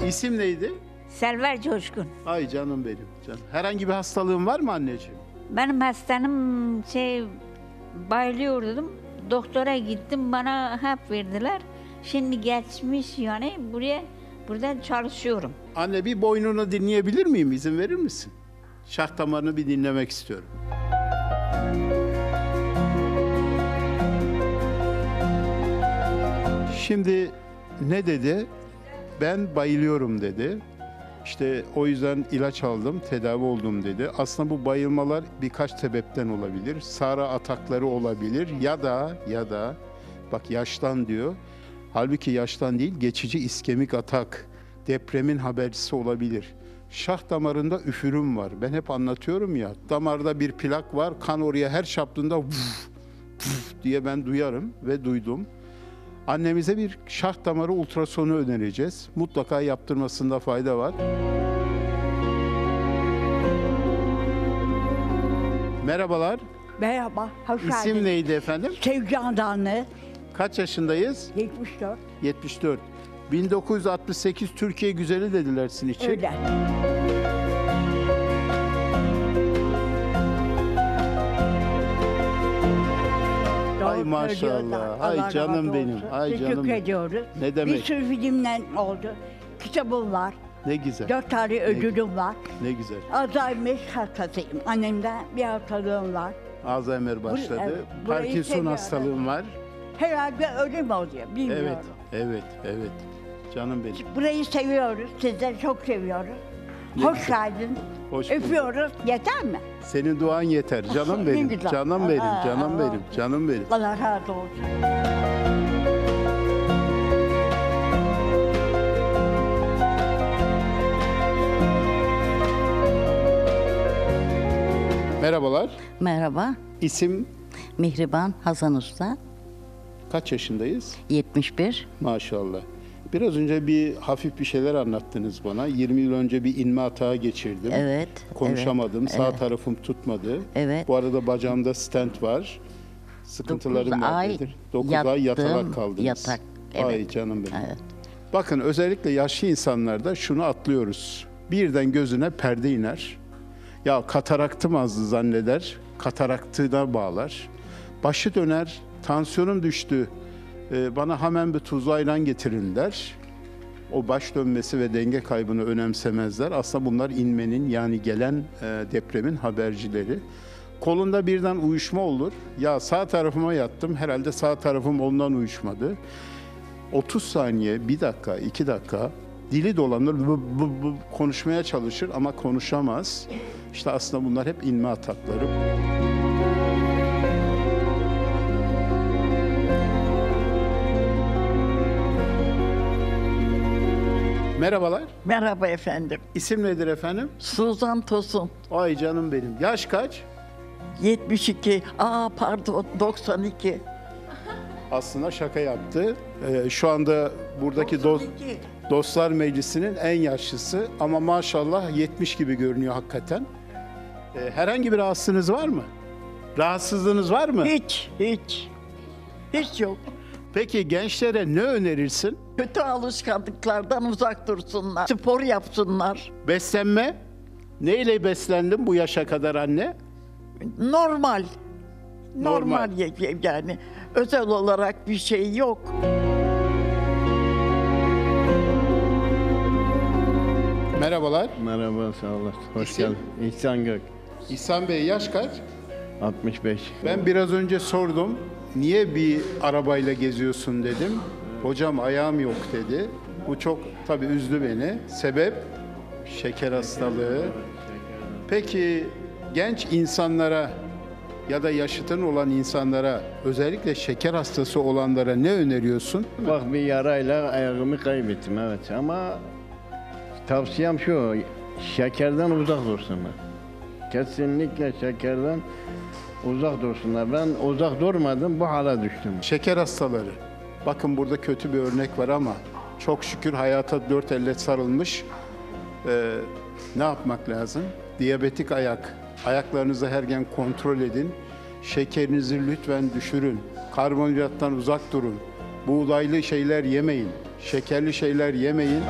İsim neydi? Selver Coşkun. Ay canım benim. Canım. Herhangi bir hastalığın var mı anneciğim? Benim hastanım bayılıyordum. Doktora gittim, bana hap verdiler. Şimdi geçmiş, yani buradan çalışıyorum. Anne, bir boynunu dinleyebilir miyim? İzin verir misin? Şah damarını bir dinlemek istiyorum. Şimdi ne dedi? Ben bayılıyorum dedi. İşte o yüzden ilaç aldım, tedavi oldum dedi. Aslında bu bayılmalar birkaç sebepten olabilir. Sara atakları olabilir ya da bak yaştan diyor. Halbuki yaştan değil, geçici iskemik atak, depremin habercisi olabilir. Şah damarında üfürüm var. Ben hep anlatıyorum ya, damarda bir plak var, kan oraya her çarptığında vuf, vuf diye ben duyarım ve duydum. Annemize bir şah damarı ultrasonu önereceğiz. Mutlaka yaptırmasında fayda var. Merhabalar. Merhaba. Hoş geldiniz. İsim neydi efendim? Sevgi Adanlı. Kaç yaşındayız? 74. 74. 1968 Türkiye güzeli dediler sizin için. Öyle. Ay maşallah. Ay canım benim. Ay canım. Teşekkür ediyoruz. Ne demek? Bir sürü filmle oldu. Kitabım var. Ne güzel. 4 tane ödülüm var. Ne güzel. Alzheimer hastasıyım. Annemden bir hastalığım var. Alzheimer başladı. Evet, Parkinson hastalığım var. Herhalde öyle mi oluyor? Bilmiyorum. Evet, evet, evet. Canım benim. Burayı seviyoruz. Sizleri çok seviyoruz. Ne hoş geldin. Hoş öpüyoruz. Yeter mi? Senin duan yeter. Canım benim. Canım benim. Canım benim. Canım benim. Allah razı olsun. Merhabalar. Merhaba. İsim? Mihriban Hasan Usta. Kaç yaşındayız? 71. Maşallah. Biraz önce hafif bir şeyler anlattınız bana. 20 yıl önce bir inme atağı geçirdim. Evet. Konuşamadım. Evet, sağ tarafım tutmadı. Evet. Bu arada bacağımda stent var. Sıkıntılarım var. 9 ay yatalak kaldınız. Yatak. Evet. Ay canım benim. Evet. Bakın, özellikle yaşlı insanlarda şunu atlıyoruz. Birden gözüne perde iner. Ya kataraktım azdı zanneder. Kataraktına bağlar. Başı döner. Tansiyonum düştü, bana hemen bir tuzlu ayran getirin der. O baş dönmesi ve denge kaybını önemsemezler. Aslında bunlar inmenin, yani gelen depremin habercileri. Kolunda birden uyuşma olur. Ya sağ tarafıma yattım, herhalde sağ tarafım ondan uyuşmadı. 30 saniye, 1 dakika, 2 dakika dili dolanır, konuşmaya çalışır ama konuşamaz. İşte aslında bunlar hep inme atakları. Merhabalar. Merhaba efendim. İsim nedir efendim? Suzan Tosun. Ay canım benim. Yaş kaç? 72. Aa pardon, 92. Aslında şaka yaptı. Şu anda buradaki Dostlar Meclisi'nin en yaşlısı ama maşallah 70 gibi görünüyor hakikaten. Herhangi bir rahatsızlığınız var mı? Rahatsızlığınız var mı? Hiç. Hiç yok. Peki gençlere ne önerirsin? Kötü alışkanlıklardan uzak dursunlar, spor yapsınlar. Beslenme? Neyle beslendin bu yaşa kadar anne? Normal yani. Özel olarak bir şey yok. Merhabalar. Merhaba, sağ olasın. Hoş geldin. İhsan Gök. İhsan Bey, yaş kaç? 65. Ben biraz önce sordum. Niye bir arabayla geziyorsun dedim. Hocam ayağım yok dedi. Bu çok tabii üzdü beni. Sebep? Şeker hastalığı. Peki genç insanlara ya da yaşıtın olan insanlara, özellikle şeker hastası olanlara ne öneriyorsun? Bak, bir yarayla ayağımı kaybettim, evet, ama tavsiyem şu, şekerden uzak dursunlar. Kesinlikle şekerden uzak dursunlar. Ben uzak durmadım, bu hala düştüm. Şeker hastaları, bakın burada kötü bir örnek var ama çok şükür hayata dört elle sarılmış. Ne yapmak lazım? Diyabetik ayaklarınızı her gün kontrol edin. Şekerinizi lütfen düşürün. Karbonhidrattan uzak durun. Buğdaylı şeyler yemeyin. Şekerli şeyler yemeyin.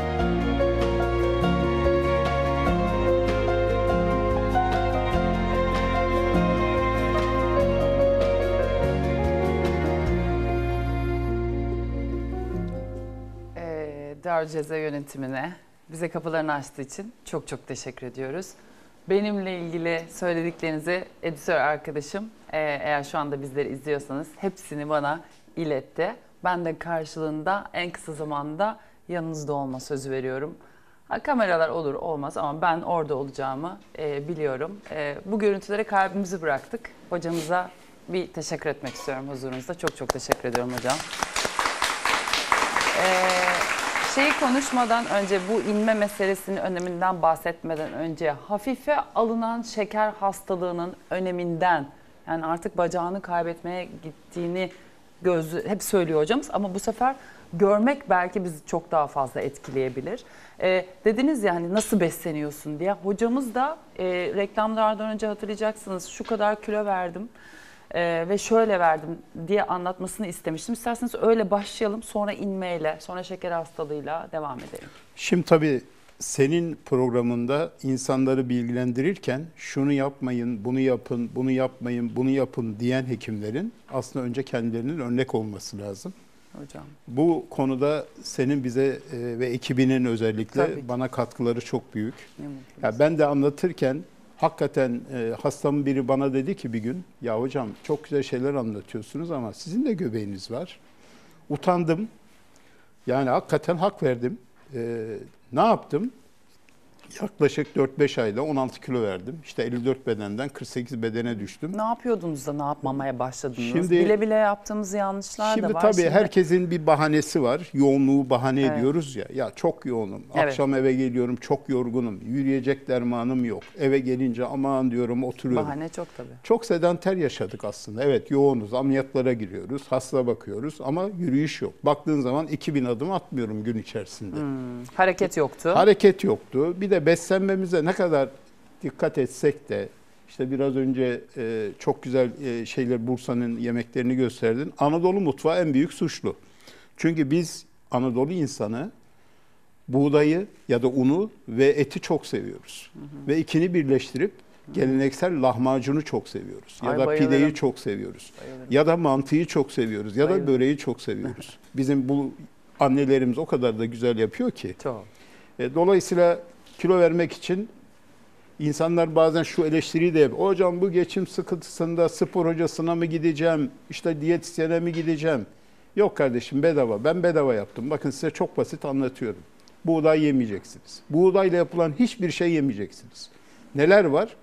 Darülaceze yönetimine bize kapılarını açtığı için çok çok teşekkür ediyoruz. Benimle ilgili söylediklerinizi editör arkadaşım, eğer şu anda bizleri izliyorsanız, hepsini bana iletti. Ben de karşılığında en kısa zamanda yanınızda olma sözü veriyorum. Kameralar olur olmaz ama ben orada olacağımı biliyorum. Bu görüntülere kalbimizi bıraktık. Hocamıza bir teşekkür etmek istiyorum huzurunuzda. Çok çok teşekkür ediyorum hocam. Şeyi konuşmadan önce, bu inme meselesinin öneminden bahsetmeden önce, hafife alınan şeker hastalığının öneminden, yani artık bacağını kaybetmeye gittiğini hep söylüyor hocamız ama bu sefer görmek belki bizi çok daha fazla etkileyebilir. Dediniz ya hani nasıl besleniyorsun diye, hocamız da reklamlardan önce hatırlayacaksınız, şu kadar kilo verdim ve şöyle verdim diye anlatmasını istemiştim. İsterseniz öyle başlayalım, sonra inmeyle, sonra şeker hastalığıyla devam edelim. Şimdi tabii senin programında insanları bilgilendirirken şunu yapmayın, bunu yapın, bunu yapmayın, bunu yapın diyen hekimlerin aslında önce kendilerinin örnek olması lazım. Hocam. Bu konuda senin bize ve ekibinin özellikle bana katkıları çok büyük. Ya ben de anlatırken hakikaten hastamın biri bana dedi ki bir gün, ya hocam çok güzel şeyler anlatıyorsunuz ama sizin de göbeğiniz var. Utandım. Yani hakikaten hak verdim. Ne yaptım? Yaklaşık 4-5 ayda 16 kilo verdim. İşte 54 bedenden 48 bedene düştüm. Ne yapıyordunuz da ne yapmamaya başladınız? Şimdi, bile bile yaptığımız yanlışlar da var. Tabii şimdi herkesin bir bahanesi var. Yoğunluğu bahane ediyoruz ya. Ya çok yoğunum. Evet. Akşam eve geliyorum, çok yorgunum. Yürüyecek dermanım yok. Eve gelince aman diyorum, oturuyorum. Bahane çok tabii. Çok sedanter yaşadık aslında. Evet, yoğunuz. Ameliyatlara giriyoruz. Hasta bakıyoruz ama yürüyüş yok. Baktığın zaman 2000 adım atmıyorum gün içerisinde. Hareket yoktu. Hareket yoktu. Bir de beslenmemize ne kadar dikkat etsek de, işte biraz önce çok güzel şeyler, Bursa'nın yemeklerini gösterdin. Anadolu mutfağı en büyük suçlu. Çünkü biz Anadolu insanı buğdayı ya da unu ve eti çok seviyoruz. Ve ikini birleştirip geleneksel lahmacunu çok seviyoruz. Ya da bayılırım. Pideyi çok seviyoruz. Bayılırım. Ya da mantıyı çok seviyoruz. Ya bayılırım. Da böreği çok seviyoruz. Bizim bu annelerimiz o kadar da güzel yapıyor ki. Çok. Dolayısıyla kilo vermek için insanlar bazen şu eleştiriyi de yapıyor. Hocam bu geçim sıkıntısında spor hocasına mı gideceğim, işte diyetisyene mi gideceğim? Yok kardeşim, bedava. Ben bedava yaptım. Bakın size çok basit anlatıyorum. Buğday yemeyeceksiniz. Buğdayla yapılan hiçbir şey yemeyeceksiniz. Neler var?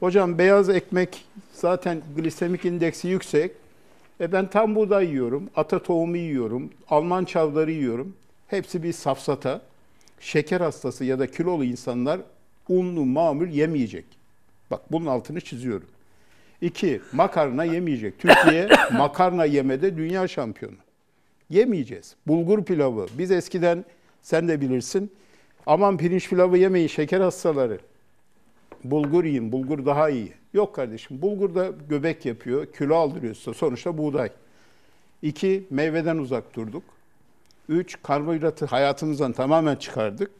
Hocam beyaz ekmek zaten glisemik indeksi yüksek. Ben tam buğday yiyorum, ata tohumu yiyorum, Alman çavdarı yiyorum. Hepsi bir safsata. Şeker hastası ya da kilolu insanlar unlu mamul yemeyecek. Bak, bunun altını çiziyorum. 2. Makarna yemeyecek. Türkiye makarna yemede dünya şampiyonu. Yemeyeceğiz. Bulgur pilavı. Biz eskiden, sen de bilirsin, aman pirinç pilavı yemeyin şeker hastaları. Bulgur yiyin, bulgur daha iyi. Yok kardeşim, bulgur da göbek yapıyor, kilo aldırıyorsa sonuçta buğday. 2. Meyveden uzak durduk. 3. Karbonhidratı hayatımızdan tamamen çıkardık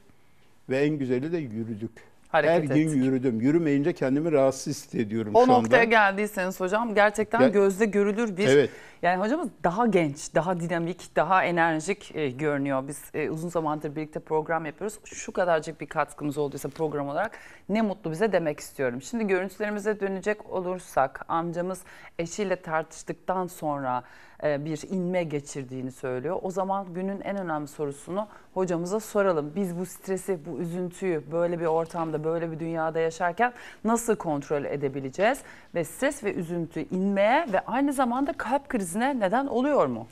ve en güzeli de yürüdük. Hareket Her ettik. Gün yürüdüm. Yürümeyince kendimi rahatsız hissediyorum şu anda. O noktaya geldiyseniz hocam gerçekten gözle görülür bir Yani hocamız daha genç, daha dinamik, daha enerjik görünüyor. Biz uzun zamandır birlikte program yapıyoruz. Şu kadarcık bir katkımız olduysa program olarak ne mutlu bize demek istiyorum. Şimdi görüntülerimize dönecek olursak, amcamız eşiyle tartıştıktan sonra bir inme geçirdiğini söylüyor. O zaman günün en önemli sorusunu hocamıza soralım. Biz bu stresi, bu üzüntüyü böyle bir ortamda, böyle bir dünyada yaşarken nasıl kontrol edebileceğiz? Ve stres ve üzüntü inmeye ve aynı zamanda kalp krizine neden oluyor mu?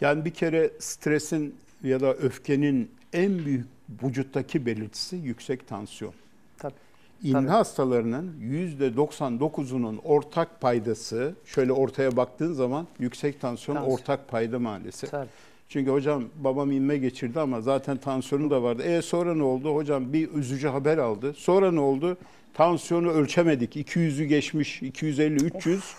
Yani bir kere stresin ya da öfkenin en büyük vücuttaki belirtisi yüksek tansiyon. Tabii. İnme hastalarının %99'unun ortak paydası, şöyle ortaya baktığın zaman yüksek tansiyon. Ortak payda maalesef. Tabii. Çünkü hocam babam inme geçirdi ama zaten tansiyonu da vardı. Sonra ne oldu? Hocam bir üzücü haber aldı. Sonra ne oldu? Tansiyonu ölçemedik. 200'ü geçmiş, 250, 300. Of.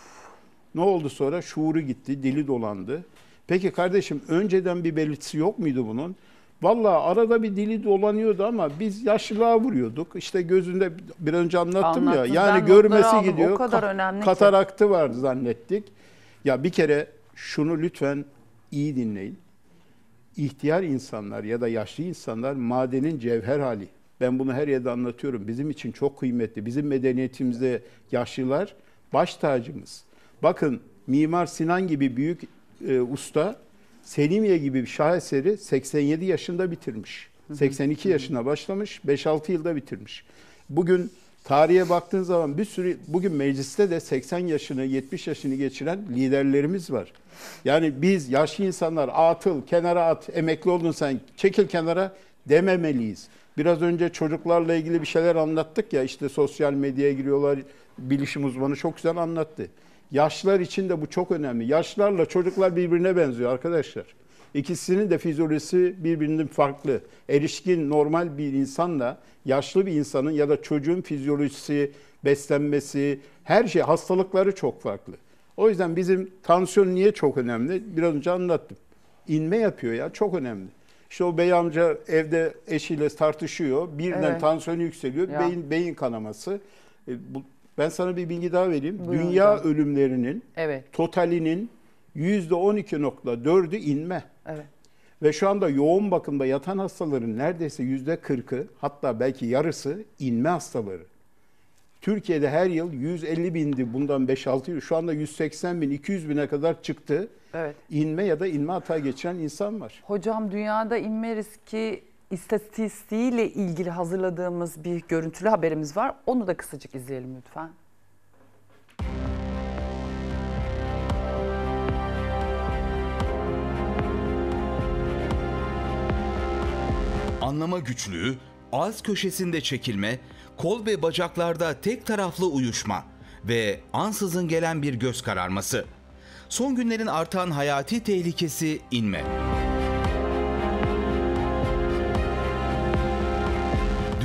Ne oldu sonra? Şuuru gitti, dili dolandı. Peki kardeşim önceden bir belirtisi yok muydu bunun? Valla arada bir dili dolanıyordu ama biz yaşlılığa vuruyorduk. İşte gözünde bir önce anlattım ya. Yani görmesi gidiyor. O kadar önemli kataraktı var zannettik. Ya bir kere şunu lütfen iyi dinleyin. İhtiyar insanlar ya da yaşlı insanlar madenin cevher hali. Ben bunu her yerde anlatıyorum. Bizim için çok kıymetli. Bizim medeniyetimizde yaşlılar baş tacımız. Bakın Mimar Sinan gibi büyük usta Selimiye gibi bir şaheseri 87 yaşında bitirmiş. 82 yaşına başlamış, 5-6 yılda bitirmiş. Bugün tarihe baktığın zaman bir sürü, bugün mecliste de 80 yaşını, 70 yaşını geçiren liderlerimiz var. Yani biz yaşlı insanlar atıl, kenara at, emekli oldun sen, çekil kenara dememeliyiz. Biraz önce çocuklarla ilgili bir şeyler anlattık ya, işte sosyal medyaya giriyorlar, bilişim uzmanı çok güzel anlattı. Yaşlılar için de bu çok önemli. Yaşlılarla çocuklar birbirine benziyor arkadaşlar. İkisinin de fizyolojisi birbirinden farklı. Erişkin normal bir insanla yaşlı bir insanın ya da çocuğun fizyolojisi, beslenmesi, her şey, hastalıkları çok farklı. O yüzden bizim tansiyon niye çok önemli? Biraz önce anlattım. İnme yapıyor ya, çok önemli. İşte o bey amca evde eşiyle tartışıyor. Birden tansiyonu yükseliyor. Ya. Beyin kanaması. Ben sana bir bilgi daha vereyim. Buyurun. Dünya ölümlerinin totalinin %12.4'ü inme. Evet. Ve şu anda yoğun bakımda yatan hastaların neredeyse %40'ı hatta belki yarısı inme hastaları. Türkiye'de her yıl 150 bindi bundan 5-6 yıl. Şu anda 180 bin, 200 bine kadar çıktı. Evet. İnme ya da inme hata geçiren insan var. Hocam dünyada inme riski İstatistiğiyle ilgili hazırladığımız bir görüntülü haberimiz var. Onu da kısacık izleyelim lütfen. Anlama güçlüğü, ağız köşesinde çekilme, kol ve bacaklarda tek taraflı uyuşma ve ansızın gelen bir göz kararması. Son günlerin artan hayati tehlikesi inme.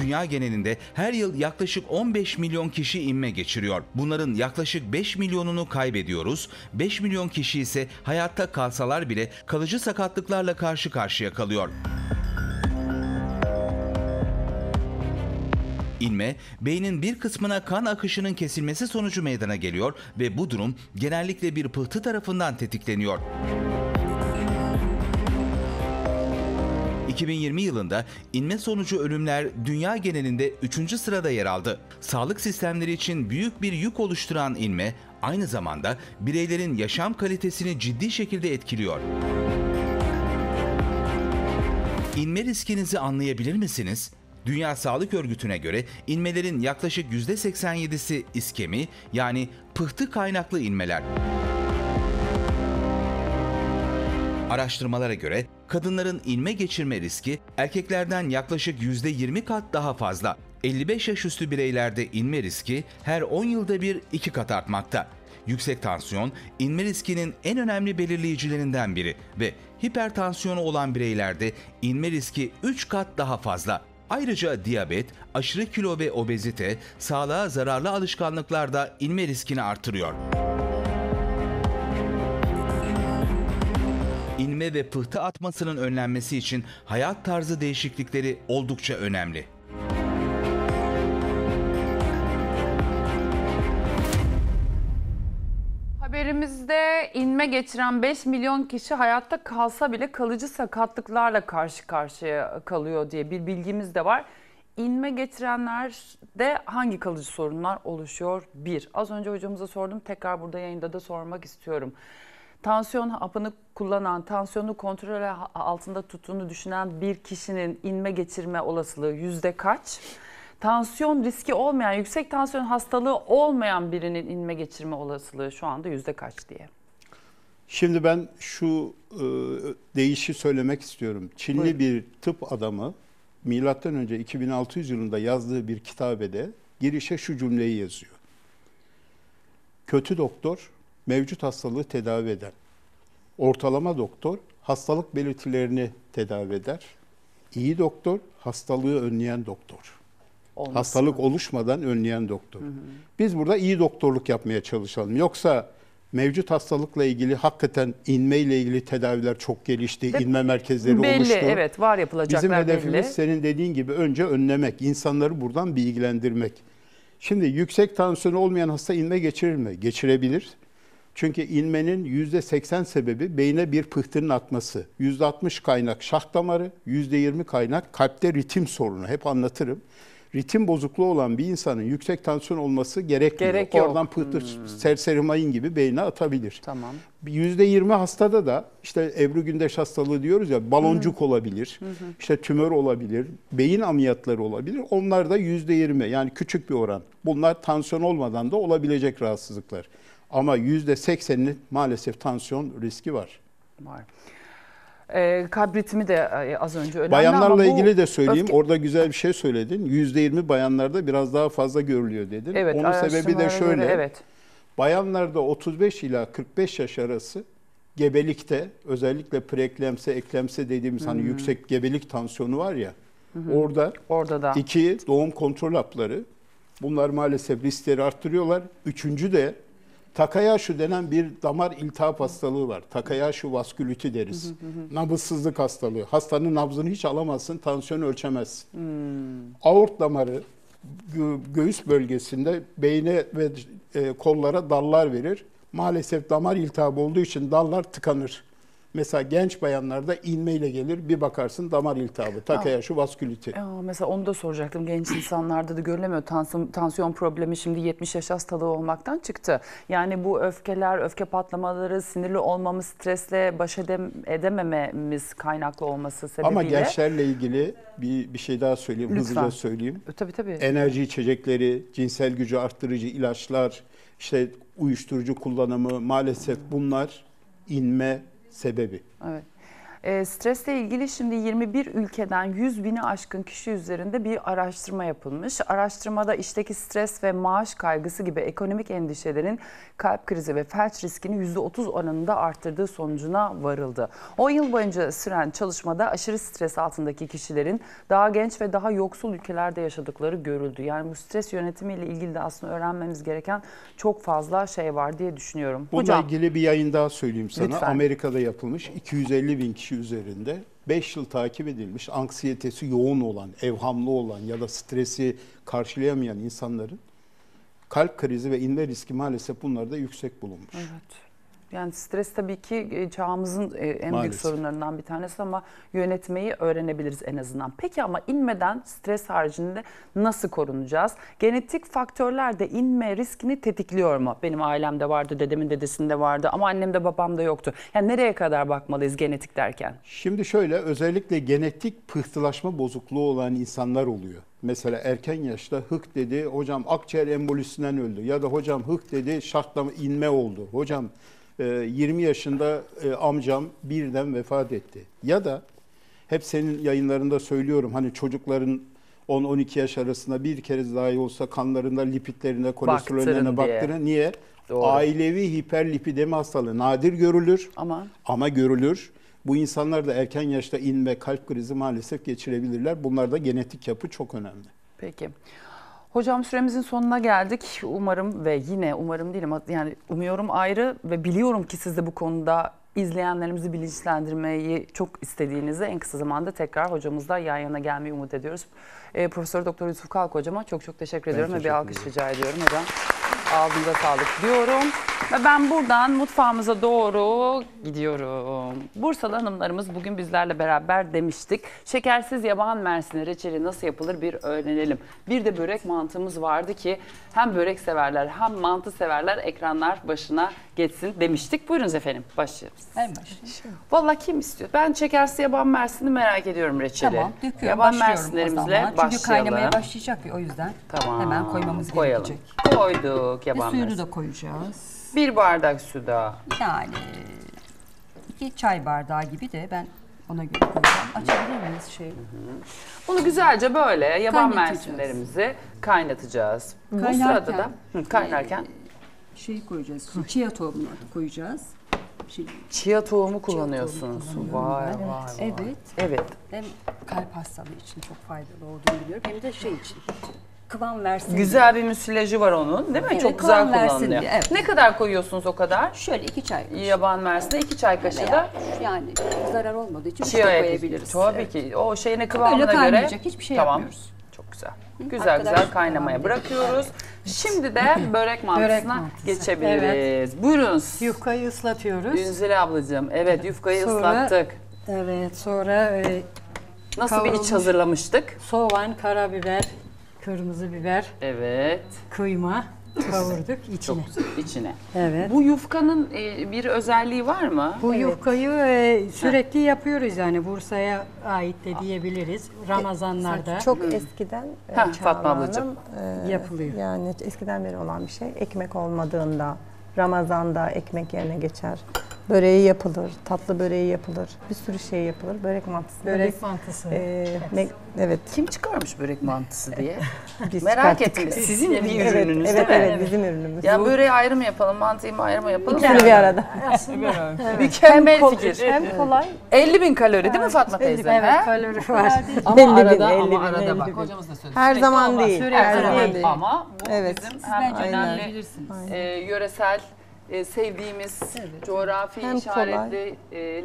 Dünya genelinde her yıl yaklaşık 15 milyon kişi inme geçiriyor. Bunların yaklaşık 5 milyonunu kaybediyoruz. 5 milyon kişi ise hayatta kalsalar bile kalıcı sakatlıklarla karşı karşıya kalıyor. İnme, beynin bir kısmına kan akışının kesilmesi sonucu meydana geliyor ve bu durum genellikle bir pıhtı tarafından tetikleniyor. 2020 yılında inme sonucu ölümler dünya genelinde 3. sırada yer aldı. Sağlık sistemleri için büyük bir yük oluşturan inme, aynı zamanda bireylerin yaşam kalitesini ciddi şekilde etkiliyor. İnme riskinizi anlayabilir misiniz? Dünya Sağlık Örgütü'ne göre inmelerin yaklaşık %87'si iskemi, yani pıhtı kaynaklı inmeler. Araştırmalara göre kadınların inme geçirme riski erkeklerden yaklaşık %20 kat daha fazla. 55 yaş üstü bireylerde inme riski her 10 yılda bir 2 kat artmakta. Yüksek tansiyon inme riskinin en önemli belirleyicilerinden biri ve hipertansiyonu olan bireylerde inme riski 3 kat daha fazla. Ayrıca diyabet, aşırı kilo ve obezite, sağlığa zararlı alışkanlıklar da inme riskini artırıyor. İnme ve pıhtı atmasının önlenmesi için hayat tarzı değişiklikleri oldukça önemli. ülkelerimizde inme geçiren 5 milyon kişi hayatta kalsa bile kalıcı sakatlıklarla karşı karşıya kalıyor diye bir bilgimiz de var. İnme geçirenlerde hangi kalıcı sorunlar oluşuyor? Bir, az önce hocamıza sordum, tekrar burada yayında da sormak istiyorum. Tansiyon hapını kullanan, tansiyonu kontrol altında tuttuğunu düşünen bir kişinin inme geçirme olasılığı %kaç? Tansiyon riski olmayan, yüksek tansiyon hastalığı olmayan birinin inme geçirme olasılığı şu anda %kaç diye. Şimdi ben şu değişi söylemek istiyorum. Çinli Buyurun. Bir tıp adamı milattan önce 2600 yılında yazdığı bir kitabede girişe şu cümleyi yazıyor. Kötü doktor mevcut hastalığı tedavi eder. Ortalama doktor hastalık belirtilerini tedavi eder. İyi doktor hastalığı önleyen doktor. Olmasın. Hastalık oluşmadan önleyen doktor. Hı hı. Biz burada iyi doktorluk yapmaya çalışalım. Yoksa mevcut hastalıkla ilgili hakikaten inmeyle ilgili tedaviler çok gelişti. Ve inme merkezleri belli, oluştu. Evet, var yapılacaklar. Bizim hedefimiz belli. Senin dediğin gibi önce önlemek. İnsanları buradan bilgilendirmek. Şimdi yüksek tansiyonu olmayan hasta inme geçirir mi? Geçirebilir. Çünkü inmenin %80 sebebi beyne bir pıhtının atması. %60 kaynak şah damarı, %20 kaynak kalpte ritim sorunu. Hep anlatırım. Ritim bozukluğu olan bir insanın yüksek tansiyon olması gerekmiyor. Gerek yok. Oradan pıhtır serseri mayın gibi beyne atabilir. Tamam. %20 hastada da işte Ebru Gündeş hastalığı diyoruz ya, baloncuk olabilir, işte tümör olabilir, beyin ameliyatları olabilir. Onlar da %20, yani küçük bir oran. Bunlar tansiyon olmadan da olabilecek rahatsızlıklar. Ama %80'inin maalesef tansiyon riski var. Var. Kalp ritmi de az önce önemli. Bayanlarla ilgili de söyleyeyim. Orada güzel bir şey söyledin. %20 bayanlarda biraz daha fazla görülüyor dedin. Evet, onun sebebi de şöyle. Göre, evet. Bayanlarda 35 ila 45 yaş arası gebelikte, özellikle preeklemse, eklemse dediğimiz hani yüksek gebelik tansiyonu var ya. Orada da. 2 doğum kontrol hapları. Bunlar maalesef riskleri arttırıyorlar. 3. de Takayashi denen bir damar iltihap hastalığı var. Takayashi vasküliti deriz. Nabızsızlık hastalığı. Hastanın nabzını hiç alamazsın, tansiyonu ölçemezsin. Aort damarı göğüs bölgesinde beyne ve kollara dallar verir. Maalesef damar iltihabı olduğu için dallar tıkanır. Mesela genç bayanlarda inmeyle gelir, bir bakarsın damar iltihabı, Takayashi vasküliti. Mesela onu da soracaktım, genç insanlarda da görülemiyor. Tansiyon problemi şimdi 70 yaş hastalığı olmaktan çıktı. Yani bu öfkeler, öfke patlamaları, sinirli olmamız, stresle baş edemememiz kaynaklı olması sebebiyle. Ama gençlerle ilgili bir şey daha söyleyeyim, Lütfen. Hızlıca söyleyeyim. Tabii. Enerji içecekleri, cinsel gücü arttırıcı ilaçlar, işte uyuşturucu kullanımı, maalesef bunlar inme sebebi. Evet. Stresle ilgili şimdi 21 ülkeden 100.000'i aşkın kişi üzerinde bir araştırma yapılmış. Araştırmada işteki stres ve maaş kaygısı gibi ekonomik endişelerin kalp krizi ve felç riskini %30 oranında arttırdığı sonucuna varıldı. 10 yıl boyunca süren çalışmada aşırı stres altındaki kişilerin daha genç ve daha yoksul ülkelerde yaşadıkları görüldü. Yani bu stres yönetimiyle ilgili de aslında öğrenmemiz gereken çok fazla şey var diye düşünüyorum. Bununla ilgili bir yayın daha söyleyeyim sana. Lütfen. Amerika'da yapılmış 250.000 kişi üzerinde 5 yıl takip edilmiş, anksiyetesi yoğun olan, evhamlı olan ya da stresi karşılayamayan insanların kalp krizi ve inme riski maalesef bunlarda yüksek bulunmuş. Evet. Yani stres tabii ki çağımızın en büyük sorunlarından bir tanesi ama yönetmeyi öğrenebiliriz en azından. Peki ama inmeden stres haricinde nasıl korunacağız? Genetik faktörler de inme riskini tetikliyor mu? Benim ailemde vardı, dedemin dedesinde vardı ama annemde babamda yoktu. Yani nereye kadar bakmalıyız genetik derken? Şimdi şöyle, özellikle genetik pıhtılaşma bozukluğu olan insanlar oluyor. Mesela erken yaşta hık dedi, hocam akciğer embolisinden öldü ya da hocam hık dedi, şahtlama inme oldu. Hocam 20 yaşında amcam birden vefat etti. Ya da hep senin yayınlarında söylüyorum, hani çocukların 10-12 yaş arasında bir kere dahi olsa kanlarında, lipitlerine, kolesterollerine baktırın. Niye? Doğru. Ailevi hiperlipidemi hastalığı nadir görülür ama görülür. Bu insanlar da erken yaşta inme, kalp krizi maalesef geçirebilirler. Bunlarda genetik yapı çok önemli. Peki. Hocam süremizin sonuna geldik. Umarım ve yine umarım değilim, yani umuyorum ayrı ve biliyorum ki siz de bu konuda izleyenlerimizi bilinçlendirmeyi çok istediğinizi, en kısa zamanda tekrar hocamızla yan yana gelmeyi umut ediyoruz. Profesör Doktor Yusuf Kalko hocama çok teşekkür ediyorum ve bir alkış rica ediyorum hocam. Ağzınıza sağlık diyorum. Ve ben buradan mutfağımıza doğru gidiyorum. Bursalı hanımlarımız bugün bizlerle beraber demiştik. Şekersiz yaban mersini reçeli nasıl yapılır bir öğrenelim. Bir de börek mantığımız vardı ki hem börek severler hem mantı severler ekranlar başına geçsin demiştik. Buyurunuz efendim, başlıyoruz. Hemen başlayalım. Vallahi kim istiyor? Ben şekersiz yaban mersini merak ediyorum reçeli. Tamam, döküyorum. Yaban mersinlerimizle başlayalım. Çünkü kaynamaya başlayacak ya, o yüzden. Tamam. Hemen koymamız gerekecek. Koyduk yaban mersini. Ve suyunu da koyacağız. 1 bardak su daha. Yani 2 çay bardağı gibi de ben ona göre koyacağım. Açabilir miyiz şeyi? Bunu güzelce böyle yaban mersinlerimizi kaynatacağız. Bu sırada da kaynarken şey koyacağız. Chia tohumunu koyacağız. Chia tohumu kullanıyorsunuz. Vay. Evet. Hem kalp hastalığı için çok faydalı olduğunu biliyorum. Hem de şey için. Kıvam versin. Güzel diye bir müsilajı var onun, değil mi? Evet, çok güzel kullanılıyor. Diye, evet. Ne kadar koyuyorsunuz o kadar? Şöyle 2 çay kaşığı. Yaban mersine 2 çay kaşığı yani da. Yani zarar olmadığı için chia koyabiliriz. Tabii evet ki. O şeyine, kıvamına göre. Öyle kaynayacak, hiçbir şey yapmıyoruz. Çok güzel. Güzel güzel kaynamaya bırakıyoruz. Evet. Şimdi de börek mantısına geçebiliriz. Evet. Buyurunuz. Yufkayı ıslatıyoruz. Ünzile ablacığım. Evet, yufkayı sonra ıslattık. Evet, sonra nasıl kavrulmuş bir iç hazırlamıştık? Soğan, karabiber, kırmızı biber, evet, kıyma kavurduk içine. İçine. Evet. Bu yufkanın bir özelliği var mı? Bu yufkayı sürekli yapıyoruz yani, Bursa'ya ait de diyebiliriz. Ramazanlarda. Çok eskiden Fatma ablacığım yapılıyor. Yani eskiden beri olan bir şey. Ekmek olmadığında Ramazan'da ekmek yerine geçer. Böreği yapılır, tatlı böreği yapılır, bir sürü şey yapılır. Börek mantısı. Börek mantısı. Evet. Kim çıkarmış börek mantısı diye? Merak ettim. Sizin bir ürününüz değil mi? Evet, bizim ürünümüz. Ya böreği ayrı mı yapalım, mantıyı mı ayrı mı yapalım? İkisini bir arada. Mükemmel fikir. Hem kolay. 50.000 kalori değil mi Fatma teyze? Evet, kalori var. Ama arada bak, hocamız da söyledi. Her zaman değil. Her zaman değil. Ama bu bizim hem önemli yöresel, sevdiğimiz coğrafi işaretli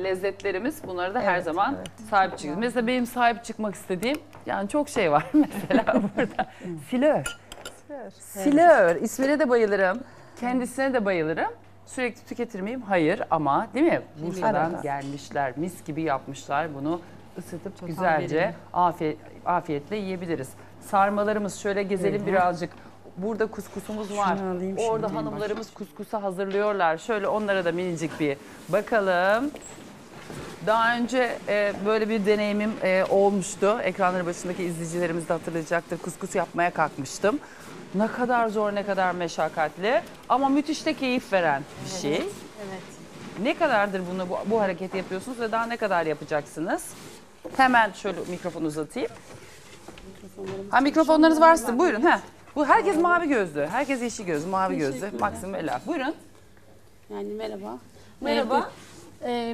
lezzetlerimiz, bunlara da her zaman sahip çıkıyoruz. Mesela benim sahip çıkmak istediğim yani çok şey var mesela burada. Silör. Silör. İsmine de bayılırım. Kendisine de bayılırım. Sürekli tüketir miyim? Hayır, ama değil mi? Bursa'dan gelmişler. Mis gibi yapmışlar. Bunu ısıtıp güzelce afiyetle yiyebiliriz. Sarmalarımız, şöyle gezelim birazcık. Burada kuskusumuz var. Orada hanımlarımız kuskusu hazırlıyorlar. Şöyle onlara da minicik bir bakalım. Daha önce böyle bir deneyimim olmuştu. Ekranları başındaki izleyicilerimiz de hatırlayacaktır. Kuskusu yapmaya kalkmıştım. Ne kadar zor, ne kadar meşakkatli. Ama müthiş de keyif veren bir şey. Evet. Ne kadardır bunu, bu hareketi yapıyorsunuz ve daha ne kadar yapacaksınız? Hemen şöyle mikrofonu uzatayım. Mikrofonlarınız varsa buyurun. Bu herkes mavi gözlü, herkes yeşil gözlü, mavi gözlü. Maksimum Ela. Buyurun. Yani merhaba. Merhaba.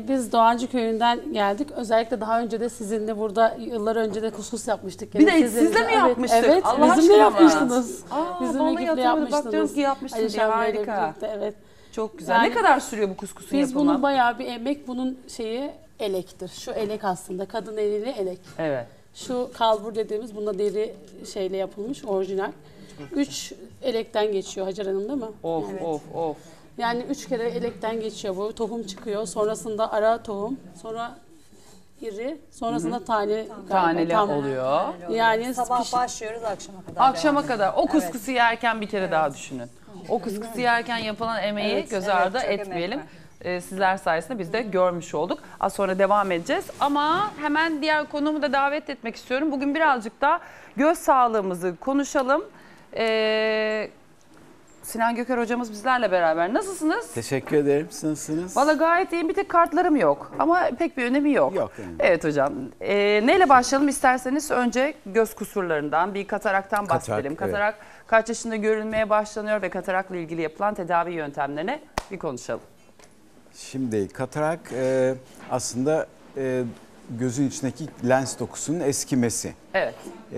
Biz Doğancı Köyü'nden geldik. Özellikle daha önce de sizinle burada yıllar önce de kuskus yapmıştık. Yani bir de sizle mi yapmıştık? Evet, bizimle yapmıştınız. Bizim ekiple yapmıştınız. Bak diyoruz ki yapmıştınız. Harika. Evet. Çok güzel. Yani ne kadar sürüyor bu kuskusun yapımı? Biz bunu bayağı bir emek, bunun şeyi elektir. Şu elek aslında, kadın eliyle elek. Evet. Şu kalbur dediğimiz, bunda deri şeyle yapılmış, orijinal. 3 elekten geçiyor Hacer Hanım, değil mi? Of, evet. Of. Yani 3 kere elekten geçiyor bu. Tohum çıkıyor. Sonrasında ara tohum. Sonra iri. Sonrasında taneli oluyor. Yani sabah başlıyoruz akşama kadar. Akşama kadar. O kuskusu yerken bir kere daha düşünün. O kuskusu yerken yapılan emeği göz ardı etmeyelim. Sizler sayesinde biz de görmüş olduk. Az sonra devam edeceğiz ama hemen diğer konuğumu da davet etmek istiyorum. Bugün birazcık da göz sağlığımızı konuşalım. Sinan Göker hocamız bizlerle beraber. Nasılsınız? Teşekkür ederim. Siz nasılsınız? Valla gayet iyiyim. Bir tek kartlarım yok. Ama pek bir önemi yok. Yok yani. Evet hocam. Neyle başlayalım isterseniz? Önce göz kusurlarından, bir kataraktan bahsedelim. Katarak kaç yaşında görülmeye başlanıyor ve katarakla ilgili yapılan tedavi yöntemlerine bir konuşalım. Şimdi katarak aslında gözün içindeki lens dokusunun eskimesi. Evet.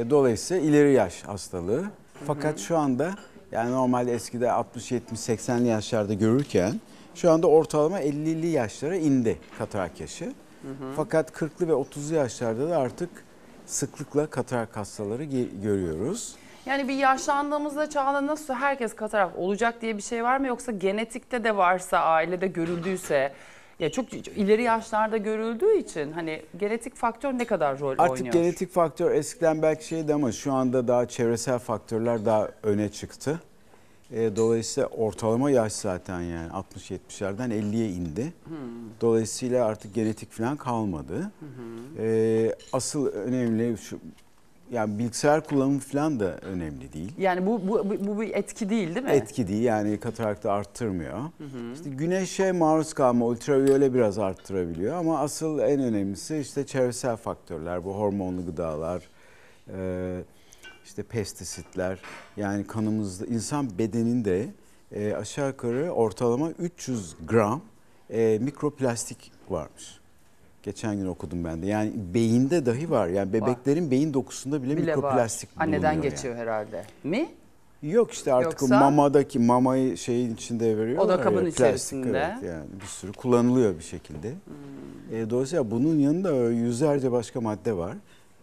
Dolayısıyla ileri yaş hastalığı. Fakat şu anda yani normalde eskide 60-70-80'li yaşlarda görürken şu anda ortalama 50'li yaşlara indi katarak yaşı. Fakat 40'lı ve 30'lu yaşlarda da artık sıklıkla katarak hastaları görüyoruz. Yani bir yaşlandığımızda Çağla nasıl herkes katarak olacak diye bir şey var mı? Yoksa genetikte de varsa, ailede görüldüyse, ya çok ileri yaşlarda görüldüğü için hani genetik faktör ne kadar rol oynuyor? Artık genetik faktör eskiden belki şeydi ama şu anda daha çevresel faktörler daha öne çıktı. Dolayısıyla ortalama yaş zaten yani 60-70'lerden 50'ye indi. Dolayısıyla artık genetik falan kalmadı. Asıl önemli şu, yani bilgisayar kullanımı falan da önemli değil. Yani bu bir etki değil, değil mi? Etki değil yani, kataraktı arttırmıyor. İşte güneşe maruz kalma, ultraviyole biraz arttırabiliyor ama asıl en önemlisi işte çevresel faktörler, bu hormonlu gıdalar, işte pestisitler, yani kanımızda, insan bedeninde aşağı yukarı ortalama 300 gram mikroplastik varmış. Geçen gün okudum ben de. Yani beyinde dahi var. Yani bebeklerin var. Beyin dokusunda bile mikroplastik var. Anneden geçiyor yani herhalde. Mi? Yok işte artık. Yoksa mamadaki mamayı şeyin içinde veriyor. O da kabın ya, içerisinde. Plastik, evet, yani bir sürü kullanılıyor bir şekilde. Dolayısıyla bunun yanında yüzlerce başka madde var.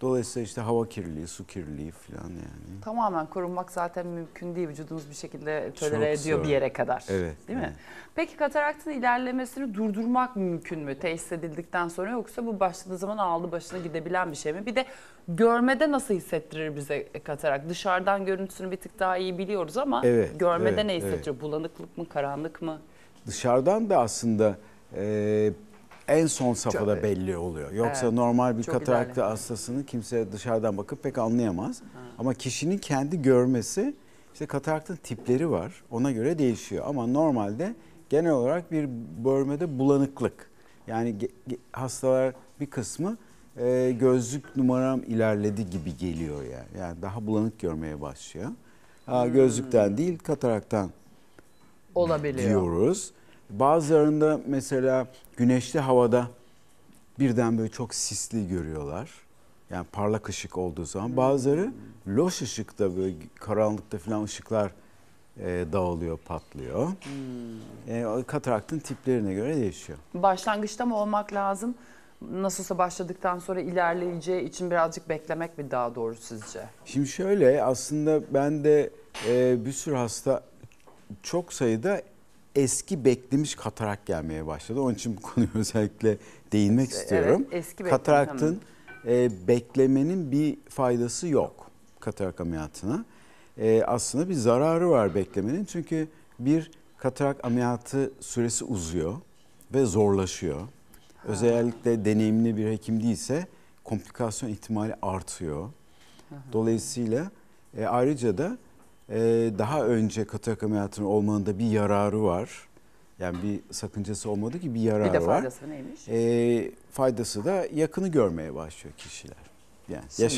Dolayısıyla işte hava kirliliği, su kirliliği falan yani. Tamamen korunmak zaten mümkün değil. Vücudumuz bir şekilde tolere ediyor bir yere kadar. Evet. Değil mi? Peki kataraktın ilerlemesini durdurmak mümkün mü teşhis edildikten sonra, yoksa bu başladığı zaman aldı başına gidebilen bir şey mi? Bir de görmede nasıl hissettirir bize katarakt? Dışarıdan görüntüsünü bir tık daha iyi biliyoruz ama görmede ne hissettiriyor? Bulanıklık mı, karanlık mı? Dışarıdan da aslında en son safhada belli oluyor. Yoksa normal bir kataraklı hastasını kimse dışarıdan bakıp pek anlayamaz. Ama kişinin kendi görmesi, işte kataraktın tipleri var, ona göre değişiyor. Ama normalde genel olarak bir bölmede bulanıklık. Yani hastalar bir kısmı gözlük numaram ilerledi gibi geliyor yani. Yani daha bulanık görmeye başlıyor. Gözlükten değil kataraktan olabiliyor diyoruz. Bazılarında mesela güneşli havada birden böyle çok sisli görüyorlar. Yani parlak ışık olduğu zaman. Bazıları loş ışıkta, böyle karanlıkta falan ışıklar dağılıyor, patlıyor. Kataraktın tiplerine göre değişiyor. Başlangıçta mı olmak lazım? Nasılsa başladıktan sonra ilerleyeceği için birazcık beklemek mi daha doğru sizce? Şimdi şöyle, aslında ben de bir sürü hasta, çok sayıda eski beklemiş katarak gelmeye başladı. Onun için bu konuya özellikle değinmek istiyorum. Eski kataraktın beklemenin bir faydası yok katarak ameliyatına. Aslında bir zararı var beklemenin. Çünkü bir katarak ameliyatı süresi uzuyor ve zorlaşıyor. Özellikle deneyimli bir hekim değilse komplikasyon ihtimali artıyor. Dolayısıyla ayrıca da daha önce katarak ameliyatının olmanın da bir yararı var. Yani bir sakıncası olmadı ki, bir yararı var. Bir de faydası neymiş? Faydası da yakını görmeye başlıyor kişiler. Yani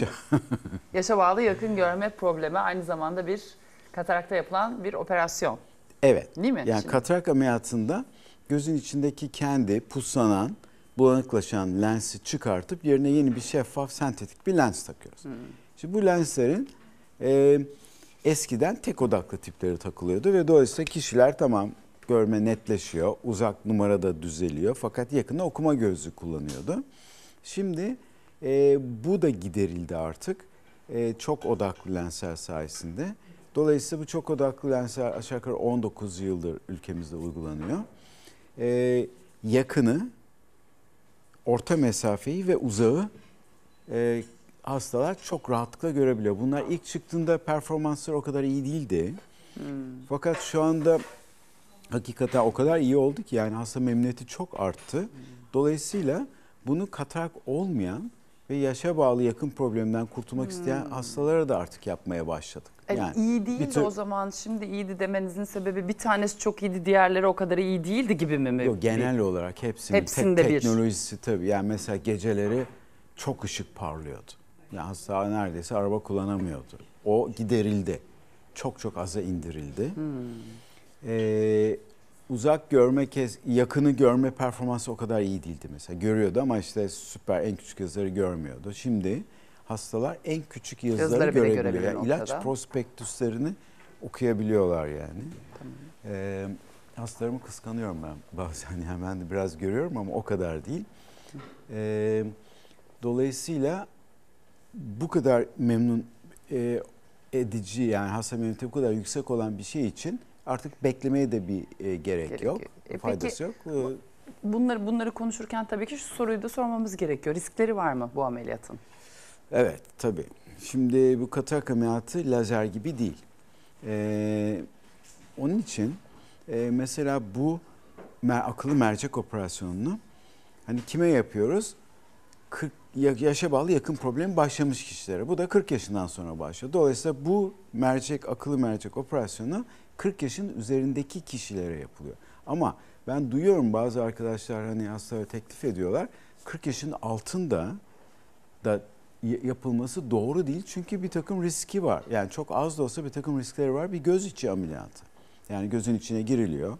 yaşa bağlı yakın görme problemi aynı zamanda bir katarakta yapılan bir operasyon. Evet. Değil mi? Yani katarak ameliyatında gözün içindeki kendi puslanan, bulanıklaşan lensi çıkartıp yerine yeni bir şeffaf sentetik bir lens takıyoruz. Şimdi bu lenslerin eskiden tek odaklı tipleri takılıyordu ve dolayısıyla kişiler tamam, görme netleşiyor, uzak numarada düzeliyor fakat yakında okuma gözlüğü kullanıyordu. Şimdi bu da giderildi artık çok odaklı lensler sayesinde. Dolayısıyla bu çok odaklı lensler aşağı yukarı 19 yıldır ülkemizde uygulanıyor. Yakını, orta mesafeyi ve uzağı hastalar çok rahatlıkla görebiliyor. Bunlar ilk çıktığında performansları o kadar iyi değildi. Fakat şu anda hakikaten o kadar iyi oldu ki yani hasta memnuniyeti çok arttı. Dolayısıyla bunu katarak olmayan ve yaşa bağlı yakın problemden kurtulmak isteyen hastalara da artık yapmaya başladık. Yani iyi değildi o zaman, şimdi iyiydi demenizin sebebi bir tanesi çok iyiydi, diğerleri o kadar iyi değildi gibi mi? Yok, genel olarak hepsinin teknolojisi tabii. Yani mesela geceleri çok ışık parlıyordu. Yani hasta neredeyse araba kullanamıyordu. O giderildi. Çok aza indirildi. Uzak görme, yakını görme performansı o kadar iyi değildi mesela. Görüyordu ama işte süper en küçük yazıları görmüyordu. Şimdi hastalar en küçük yazıları görebiliyor. Yani ilaç prospektüslerini okuyabiliyorlar yani. Hastalarımı kıskanıyorum ben bazen. Yani ben de biraz görüyorum ama o kadar değil. Dolayısıyla bu kadar memnun edici, yani hastamiyeti bu kadar yüksek olan bir şey için artık beklemeye de bir gerek yok. Faydası yok. Bunları konuşurken tabii ki şu soruyu da sormamız gerekiyor. Riskleri var mı bu ameliyatın? Evet, tabii. Şimdi bu katarak ameliyatı lazer gibi değil. Onun için mesela bu akıllı mercek operasyonunu hani kime yapıyoruz? 40 yaşa bağlı yakın problemi başlamış kişilere. Bu da 40 yaşından sonra başlıyor. Dolayısıyla bu akıllı mercek operasyonu 40 yaşın üzerindeki kişilere yapılıyor. Ama ben duyuyorum bazı arkadaşlar hani hastaya teklif ediyorlar. 40 yaşın altında da yapılması doğru değil. Çünkü bir takım riski var. Yani çok az da olsa bir takım riskleri var. Bir göz içi ameliyatı. Yani gözün içine giriliyor.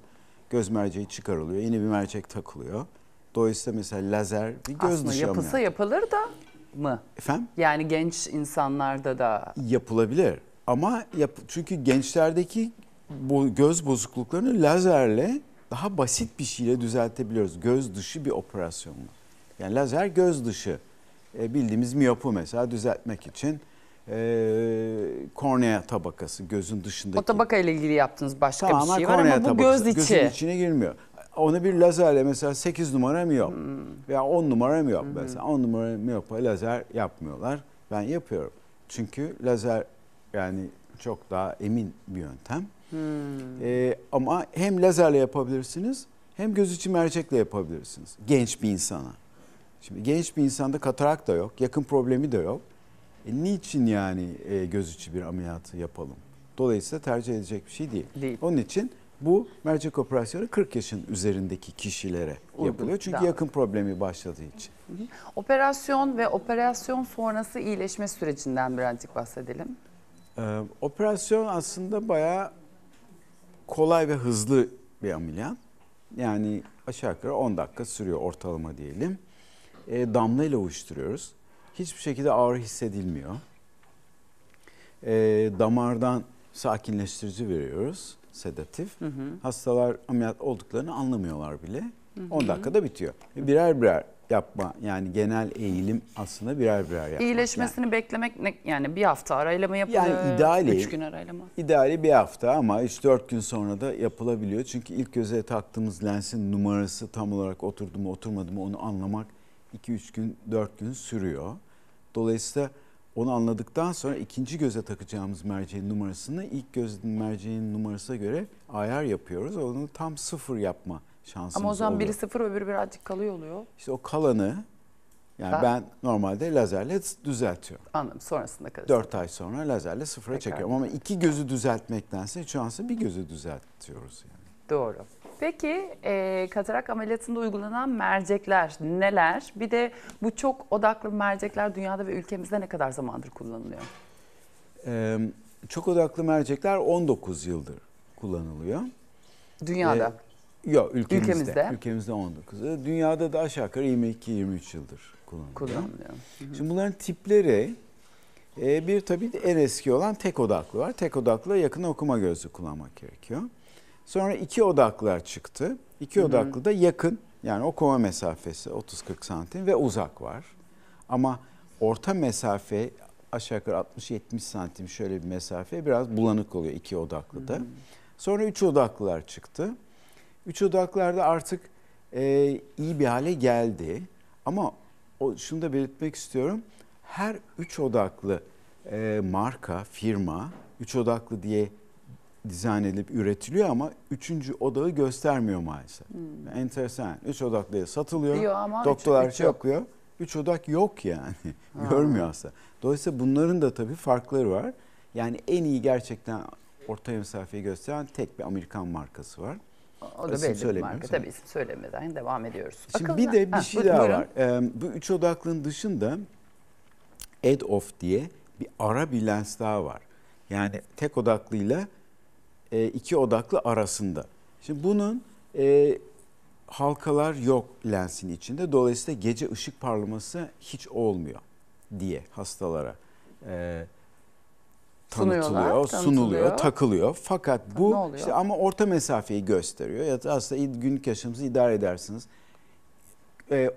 Göz merceği çıkarılıyor. Yeni bir mercek takılıyor. Dolayısıyla mesela lazer bir göz aslında dışı ameliyatı. Aslında yapılsa yapılır da mı? Efendim? Yani genç insanlarda da. Yapılabilir. Ama çünkü gençlerdeki bu göz bozukluklarını lazerle daha basit bir şeyle düzeltebiliyoruz. Göz dışı bir operasyonla. Yani lazer göz dışı. Bildiğimiz miyopu mesela düzeltmek için kornea tabakası gözün dışındaki. O tabaka ile ilgili yaptığınız başka bir şey var ama bu tabakası, göz içi. Gözün içine girmiyor. Onu bir lazerle mesela 8 numara miyop veya 10 numara miyop mesela. 10 numara miyopa lazer yapmıyorlar. Ben yapıyorum. Çünkü lazer yani çok daha emin bir yöntem. Ama hem lazerle yapabilirsiniz hem göz içi mercekle yapabilirsiniz. Genç bir insana. Şimdi genç bir insanda katarak da yok, yakın problemi de yok. Niçin yani göz içi bir ameliyatı yapalım? Dolayısıyla tercih edecek bir şey değil. Onun için bu mercek operasyonu 40 yaşın üzerindeki kişilere yapılıyor. Çünkü yakın problemi başladığı için. Operasyon ve operasyon sonrası iyileşme sürecinden birazcık bahsedelim. Operasyon aslında bayağı kolay ve hızlı bir ameliyat. Yani aşağı yukarı 10 dakika sürüyor ortalama diyelim. Damla ile uyuşturuyoruz. Hiçbir şekilde ağrı hissedilmiyor. Damardan sakinleştirici veriyoruz, sedatif. Hastalar ameliyat olduklarını anlamıyorlar bile. 10 dakikada bitiyor. Birer birer yapma, yani genel eğilim aslında birer birer yapmak. İyileşmesini beklemek ne? Yani bir hafta arayla mı yapılıyor? Yani ideali, 3 gün arayla mı? İdeali bir hafta ama 3-4 gün sonra da yapılabiliyor. Çünkü ilk göze taktığımız lensin numarası tam olarak oturdu mu oturmadı mı onu anlamak 2-3 gün, 4 gün sürüyor. Dolayısıyla onu anladıktan sonra ikinci göze takacağımız merceğin numarasını ilk gözün merceğin numarasına göre ayar yapıyoruz. Onu tam sıfır yapma şansımız oluyor. Ama o zaman biri sıfır öbürü birazcık kalıyor oluyor. İşte o kalanı yani ben normalde lazerle düzeltiyorum. Anladım, sonrasında karıştırdım. 4 ay sonra lazerle sıfıra çekiyorum ama iki gözü düzeltmektense şu an bir gözü düzeltiyoruz yani. Doğru. Peki katarak ameliyatında uygulanan mercekler neler? Bir de bu çok odaklı mercekler dünyada ve ülkemizde ne kadar zamandır kullanılıyor? Çok odaklı mercekler 19 yıldır kullanılıyor. Dünyada? Yok, ülkemizde 19. Dünyada da aşağı yukarı 22-23 yıldır kullanılıyor. Şimdi bunların tipleri bir tabii en eski olan tek odaklı var. Tek odaklı yakın okuma gözlüğü kullanmak gerekiyor. Sonra iki odaklılar çıktı. İki odaklı da yakın, yani okuma mesafesi 30-40 santim ve uzak var. Ama orta mesafe aşağı yukarı 60-70 santim şöyle bir mesafe biraz bulanık oluyor iki odaklı da. Sonra üç odaklılar çıktı. Üç odaklılar da artık iyi bir hale geldi. Ama şunu da belirtmek istiyorum. Her üç odaklı marka, firma, üç odaklı diye dizayn edilip üretiliyor ama üçüncü odağı göstermiyor maalesef. Yani enteresan. Üç odaklıya satılıyor. Doktorlar şey yapıyor. Üç odak yok yani. Görmüyor aslında. Dolayısıyla bunların da tabii farkları var. Yani en iyi gerçekten orta mesafeyi gösteren tek bir Amerikan markası var. O da belli bir marka. Tabii isim söylemeden devam ediyoruz. Şimdi akıllı. Bir de bir şey daha var. Bu üç odaklının dışında add-off diye bir ara bir lens daha var. Yani tek odaklıyla iki odaklı arasında. Şimdi bunun halkalar yok lensin içinde. Dolayısıyla gece ışık parlaması hiç olmuyor diye hastalara sunuluyor, takılıyor. Fakat bu işte ama orta mesafeyi gösteriyor. Ya da aslında günlük yaşamınızı idare edersiniz.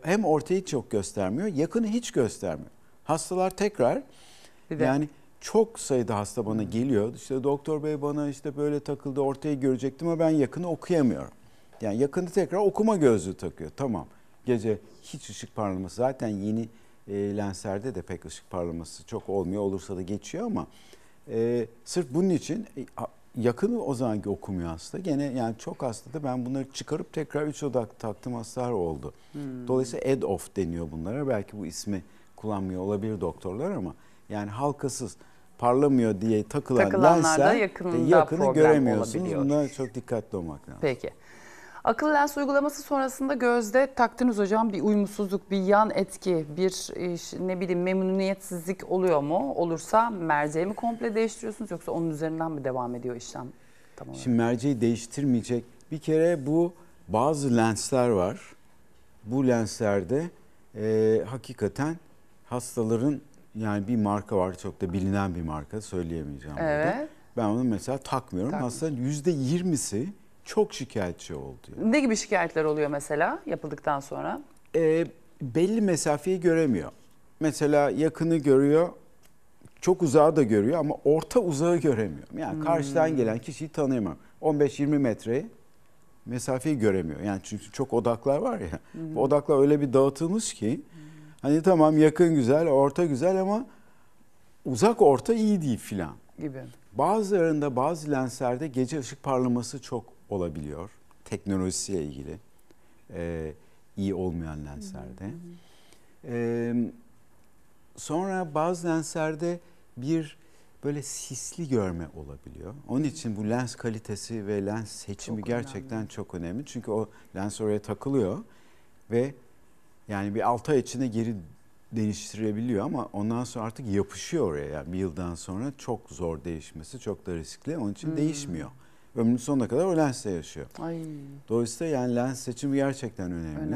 Hem ortayı çok göstermiyor, yakını hiç göstermiyor. Hastalar tekrar yani çok sayıda hasta bana geliyor. İşte doktor bey bana işte böyle takıldı, ortayı görecektim ama ben yakını okuyamıyorum. Yani yakını tekrar okuma gözlüğü takıyor. Tamam. Gece hiç ışık parlaması, zaten yeni lenslerde de pek ışık parlaması çok olmuyor. Olursa da geçiyor ama sırf bunun için yakını o zaman okumuyor hasta. Gene yani çok hastada ben bunları çıkarıp tekrar 3 odak taktım, hastalar oldu. Dolayısıyla add-off deniyor bunlara. Belki bu ismi kullanmıyor olabilir doktorlar ama yani halkasız, parlamıyor diye takılan lensler yakını göremiyorsunuz. Bunlara çok dikkatli olmak lazım. Peki. Akıllı lens uygulaması sonrasında gözde taktınız hocam, bir uyumsuzluk, bir yan etki, bir ne bileyim memnuniyetsizlik oluyor mu? Olursa merceği mi komple değiştiriyorsunuz yoksa onun üzerinden mi devam ediyor işlem? Tamam. Şimdi merceği değiştirmeyecek. Bir kere bu bazı lensler var. Bu lenslerde hakikaten hastaların, yani bir marka var, çok da bilinen bir marka, söyleyemeyeceğim. Evet. Burada. Ben onu mesela takmıyorum. Hastanın %20'si çok şikayetçi oldu. Yani. Ne gibi şikayetler oluyor mesela yapıldıktan sonra? Belli mesafeyi göremiyor. Mesela yakını görüyor, çok uzağı da görüyor ama orta uzağı göremiyorum. Yani karşıdan gelen kişiyi tanıyamam. 15-20 metre mesafeyi göremiyor. Yani çünkü çok odaklar var ya. Bu odaklar öyle bir dağıtılmış ki hani tamam yakın güzel, orta güzel ama uzak orta iyi değil filan gibi. Bazılarında, bazı lenslerde gece ışık parlaması çok olabiliyor. Teknolojisiyle ilgili iyi olmayan lenslerde. Sonra bazı lenslerde bir böyle sisli görme olabiliyor. Onun için bu lens kalitesi ve lens seçimi çok gerçekten önemli. Çok önemli. Çünkü o lens oraya takılıyor ve yani bir 6 ay içinde geri değiştirebiliyor ama ondan sonra artık yapışıyor oraya. Yani bir yıldan sonra çok zor değişmesi, çok da riskli. Onun için değişmiyor. Ömrünün sonuna kadar o lensle yaşıyor. Ay. Dolayısıyla yani lens seçimi gerçekten önemli.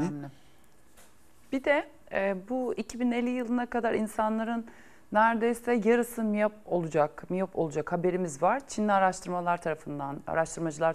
Bir de bu 2050 yılına kadar insanların neredeyse yarısı miyop olacak haberimiz var. Çinli araştırmacılar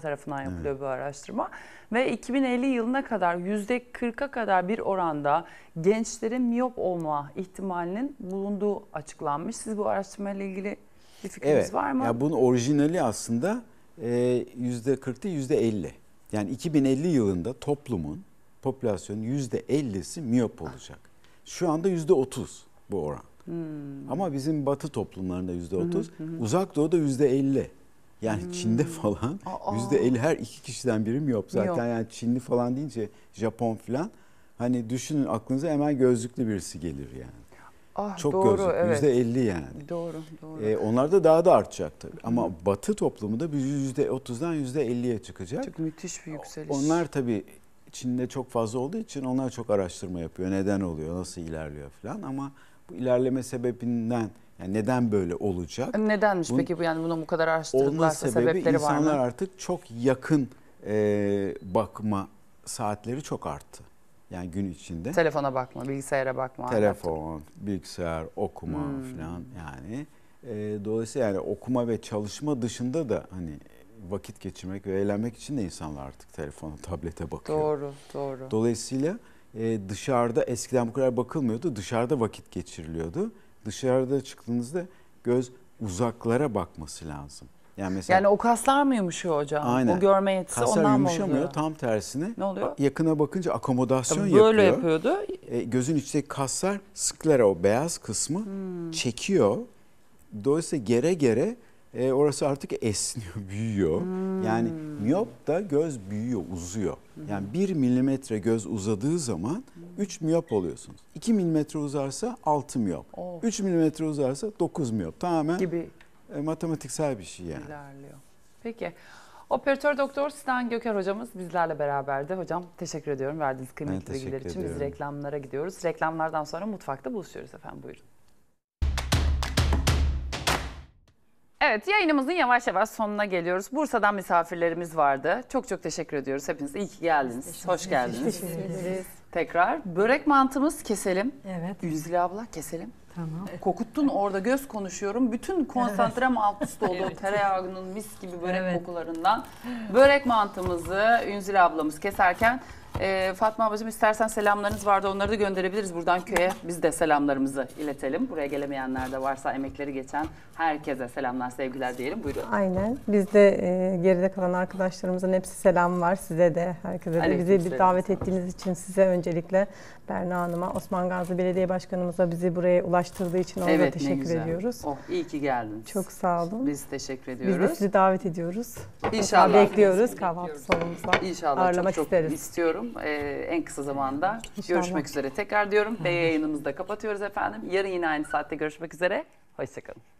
tarafından yapılıyor bu araştırma. Ve 2050 yılına kadar %40'a kadar bir oranda gençlerin miyop olma ihtimalinin bulunduğu açıklanmış. Siz bu araştırmayla ilgili bir fikriniz var mı? Ya bunun orijinali aslında %40'ı %50. Yani 2050 yılında toplumun, popülasyonun %50'si miyop olacak. Şu anda %30 bu oran. Ama bizim batı toplumlarında %30, uzak doğuda %50. Yani Çin'de falan %50, her iki kişiden biri miyop zaten. Yani Çinli falan deyince, Japon falan, hani düşünün aklınıza hemen gözlüklü birisi gelir yani. Çok doğru, gözlük, %50 yani. Doğru. Onlar da daha da artacak tabii. Ama batı toplumu da %30'dan %50'ye çıkacak. Çok müthiş bir yükseliş. Onlar tabii Çin'de çok fazla olduğu için onlar çok araştırma yapıyor. Neden oluyor, nasıl ilerliyor falan ama... Bu ilerleme sebebinden, yani neden böyle olacak? Nedenmiş peki bu, yani buna bu kadar araştırdılarsa sebepleri var mı? İnsanlar artık çok yakın bakma saatleri çok arttı. Yani gün içinde. Telefona bakma, bilgisayara bakma. Telefon, bilgisayar, okuma falan yani. Dolayısıyla yani okuma ve çalışma dışında da hani vakit geçirmek ve eğlenmek için de insanlar artık telefona, tablete bakıyor. Doğru. Dolayısıyla... dışarıda eskiden bu kadar bakılmıyordu. Dışarıda vakit geçiriliyordu. Dışarıda çıktığınızda göz uzaklara bakması lazım. Yani mesela o kaslar mı yumuşuyor hocam? Aynen. O görme yetisi kaslar ondan mı oluyor? Tam tersine. Ne oluyor? Yakına bakınca akomodasyon yapıyor. Böyle yapıyordu. Gözün içindeki kaslar, sklera, o beyaz kısmı çekiyor. Dolayısıyla orası artık esniyor, büyüyor. Yani miyop da göz büyüyor, uzuyor. Yani 1 milimetre göz uzadığı zaman 3 miyop oluyorsunuz. 2 milimetre uzarsa 6 miyop. 3 milimetre uzarsa 9 miyop. Tamamen gibi. Matematiksel bir şey yani. İlerliyor. Peki. Operatör Doktor Sinan Göker hocamız bizlerle beraberdi. Hocam teşekkür ediyorum verdiğiniz kıymetli bilgiler için. Biz reklamlara gidiyoruz. Reklamlardan sonra mutfakta buluşuyoruz efendim, buyurun. Evet, yayınımızın yavaş yavaş sonuna geliyoruz. Bursa'dan misafirlerimiz vardı. Çok çok teşekkür ediyoruz hepiniz. İyi ki geldiniz. Hoş geldiniz. Teşekkür ederiz. Tekrar börek mantımız keselim. Evet. Yüzlü abla keselim. Tamam. Kokuttun orada, göz konuşuyorum. Bütün konsantrem alt üst oldu. Tereyağının mis gibi börek kokularından. Börek mantımızı Ünzül ablamız keserken Fatma ablacığım, istersen selamlarınız vardı, onları da gönderebiliriz. Buradan köye biz de selamlarımızı iletelim. Buraya gelemeyenler de varsa, emekleri geçen herkese selamlar, sevgiler diyelim. Buyurun. Aynen. Biz de geride kalan arkadaşlarımızın hepsi selam var. Size de, herkese de. Bizi bir davet ettiğiniz için size öncelikle, Berna Hanım'a, Osman Gazi Belediye Başkanımıza bizi buraya ulaştırdığı için ona da teşekkür ediyoruz. Oh, iyi ki geldiniz. Çok sağ olun. Biz teşekkür ediyoruz. Biz de sizi davet ediyoruz. İnşallah. Bekliyoruz kahvaltı salonumuza. İnşallah. Ağırlamak çok isteriz. İstiyorum. En kısa zamanda görüşmek üzere. Tekrar diyorum, yayınımızı da kapatıyoruz efendim. Yarın yine aynı saatte görüşmek üzere. Hoşçakalın.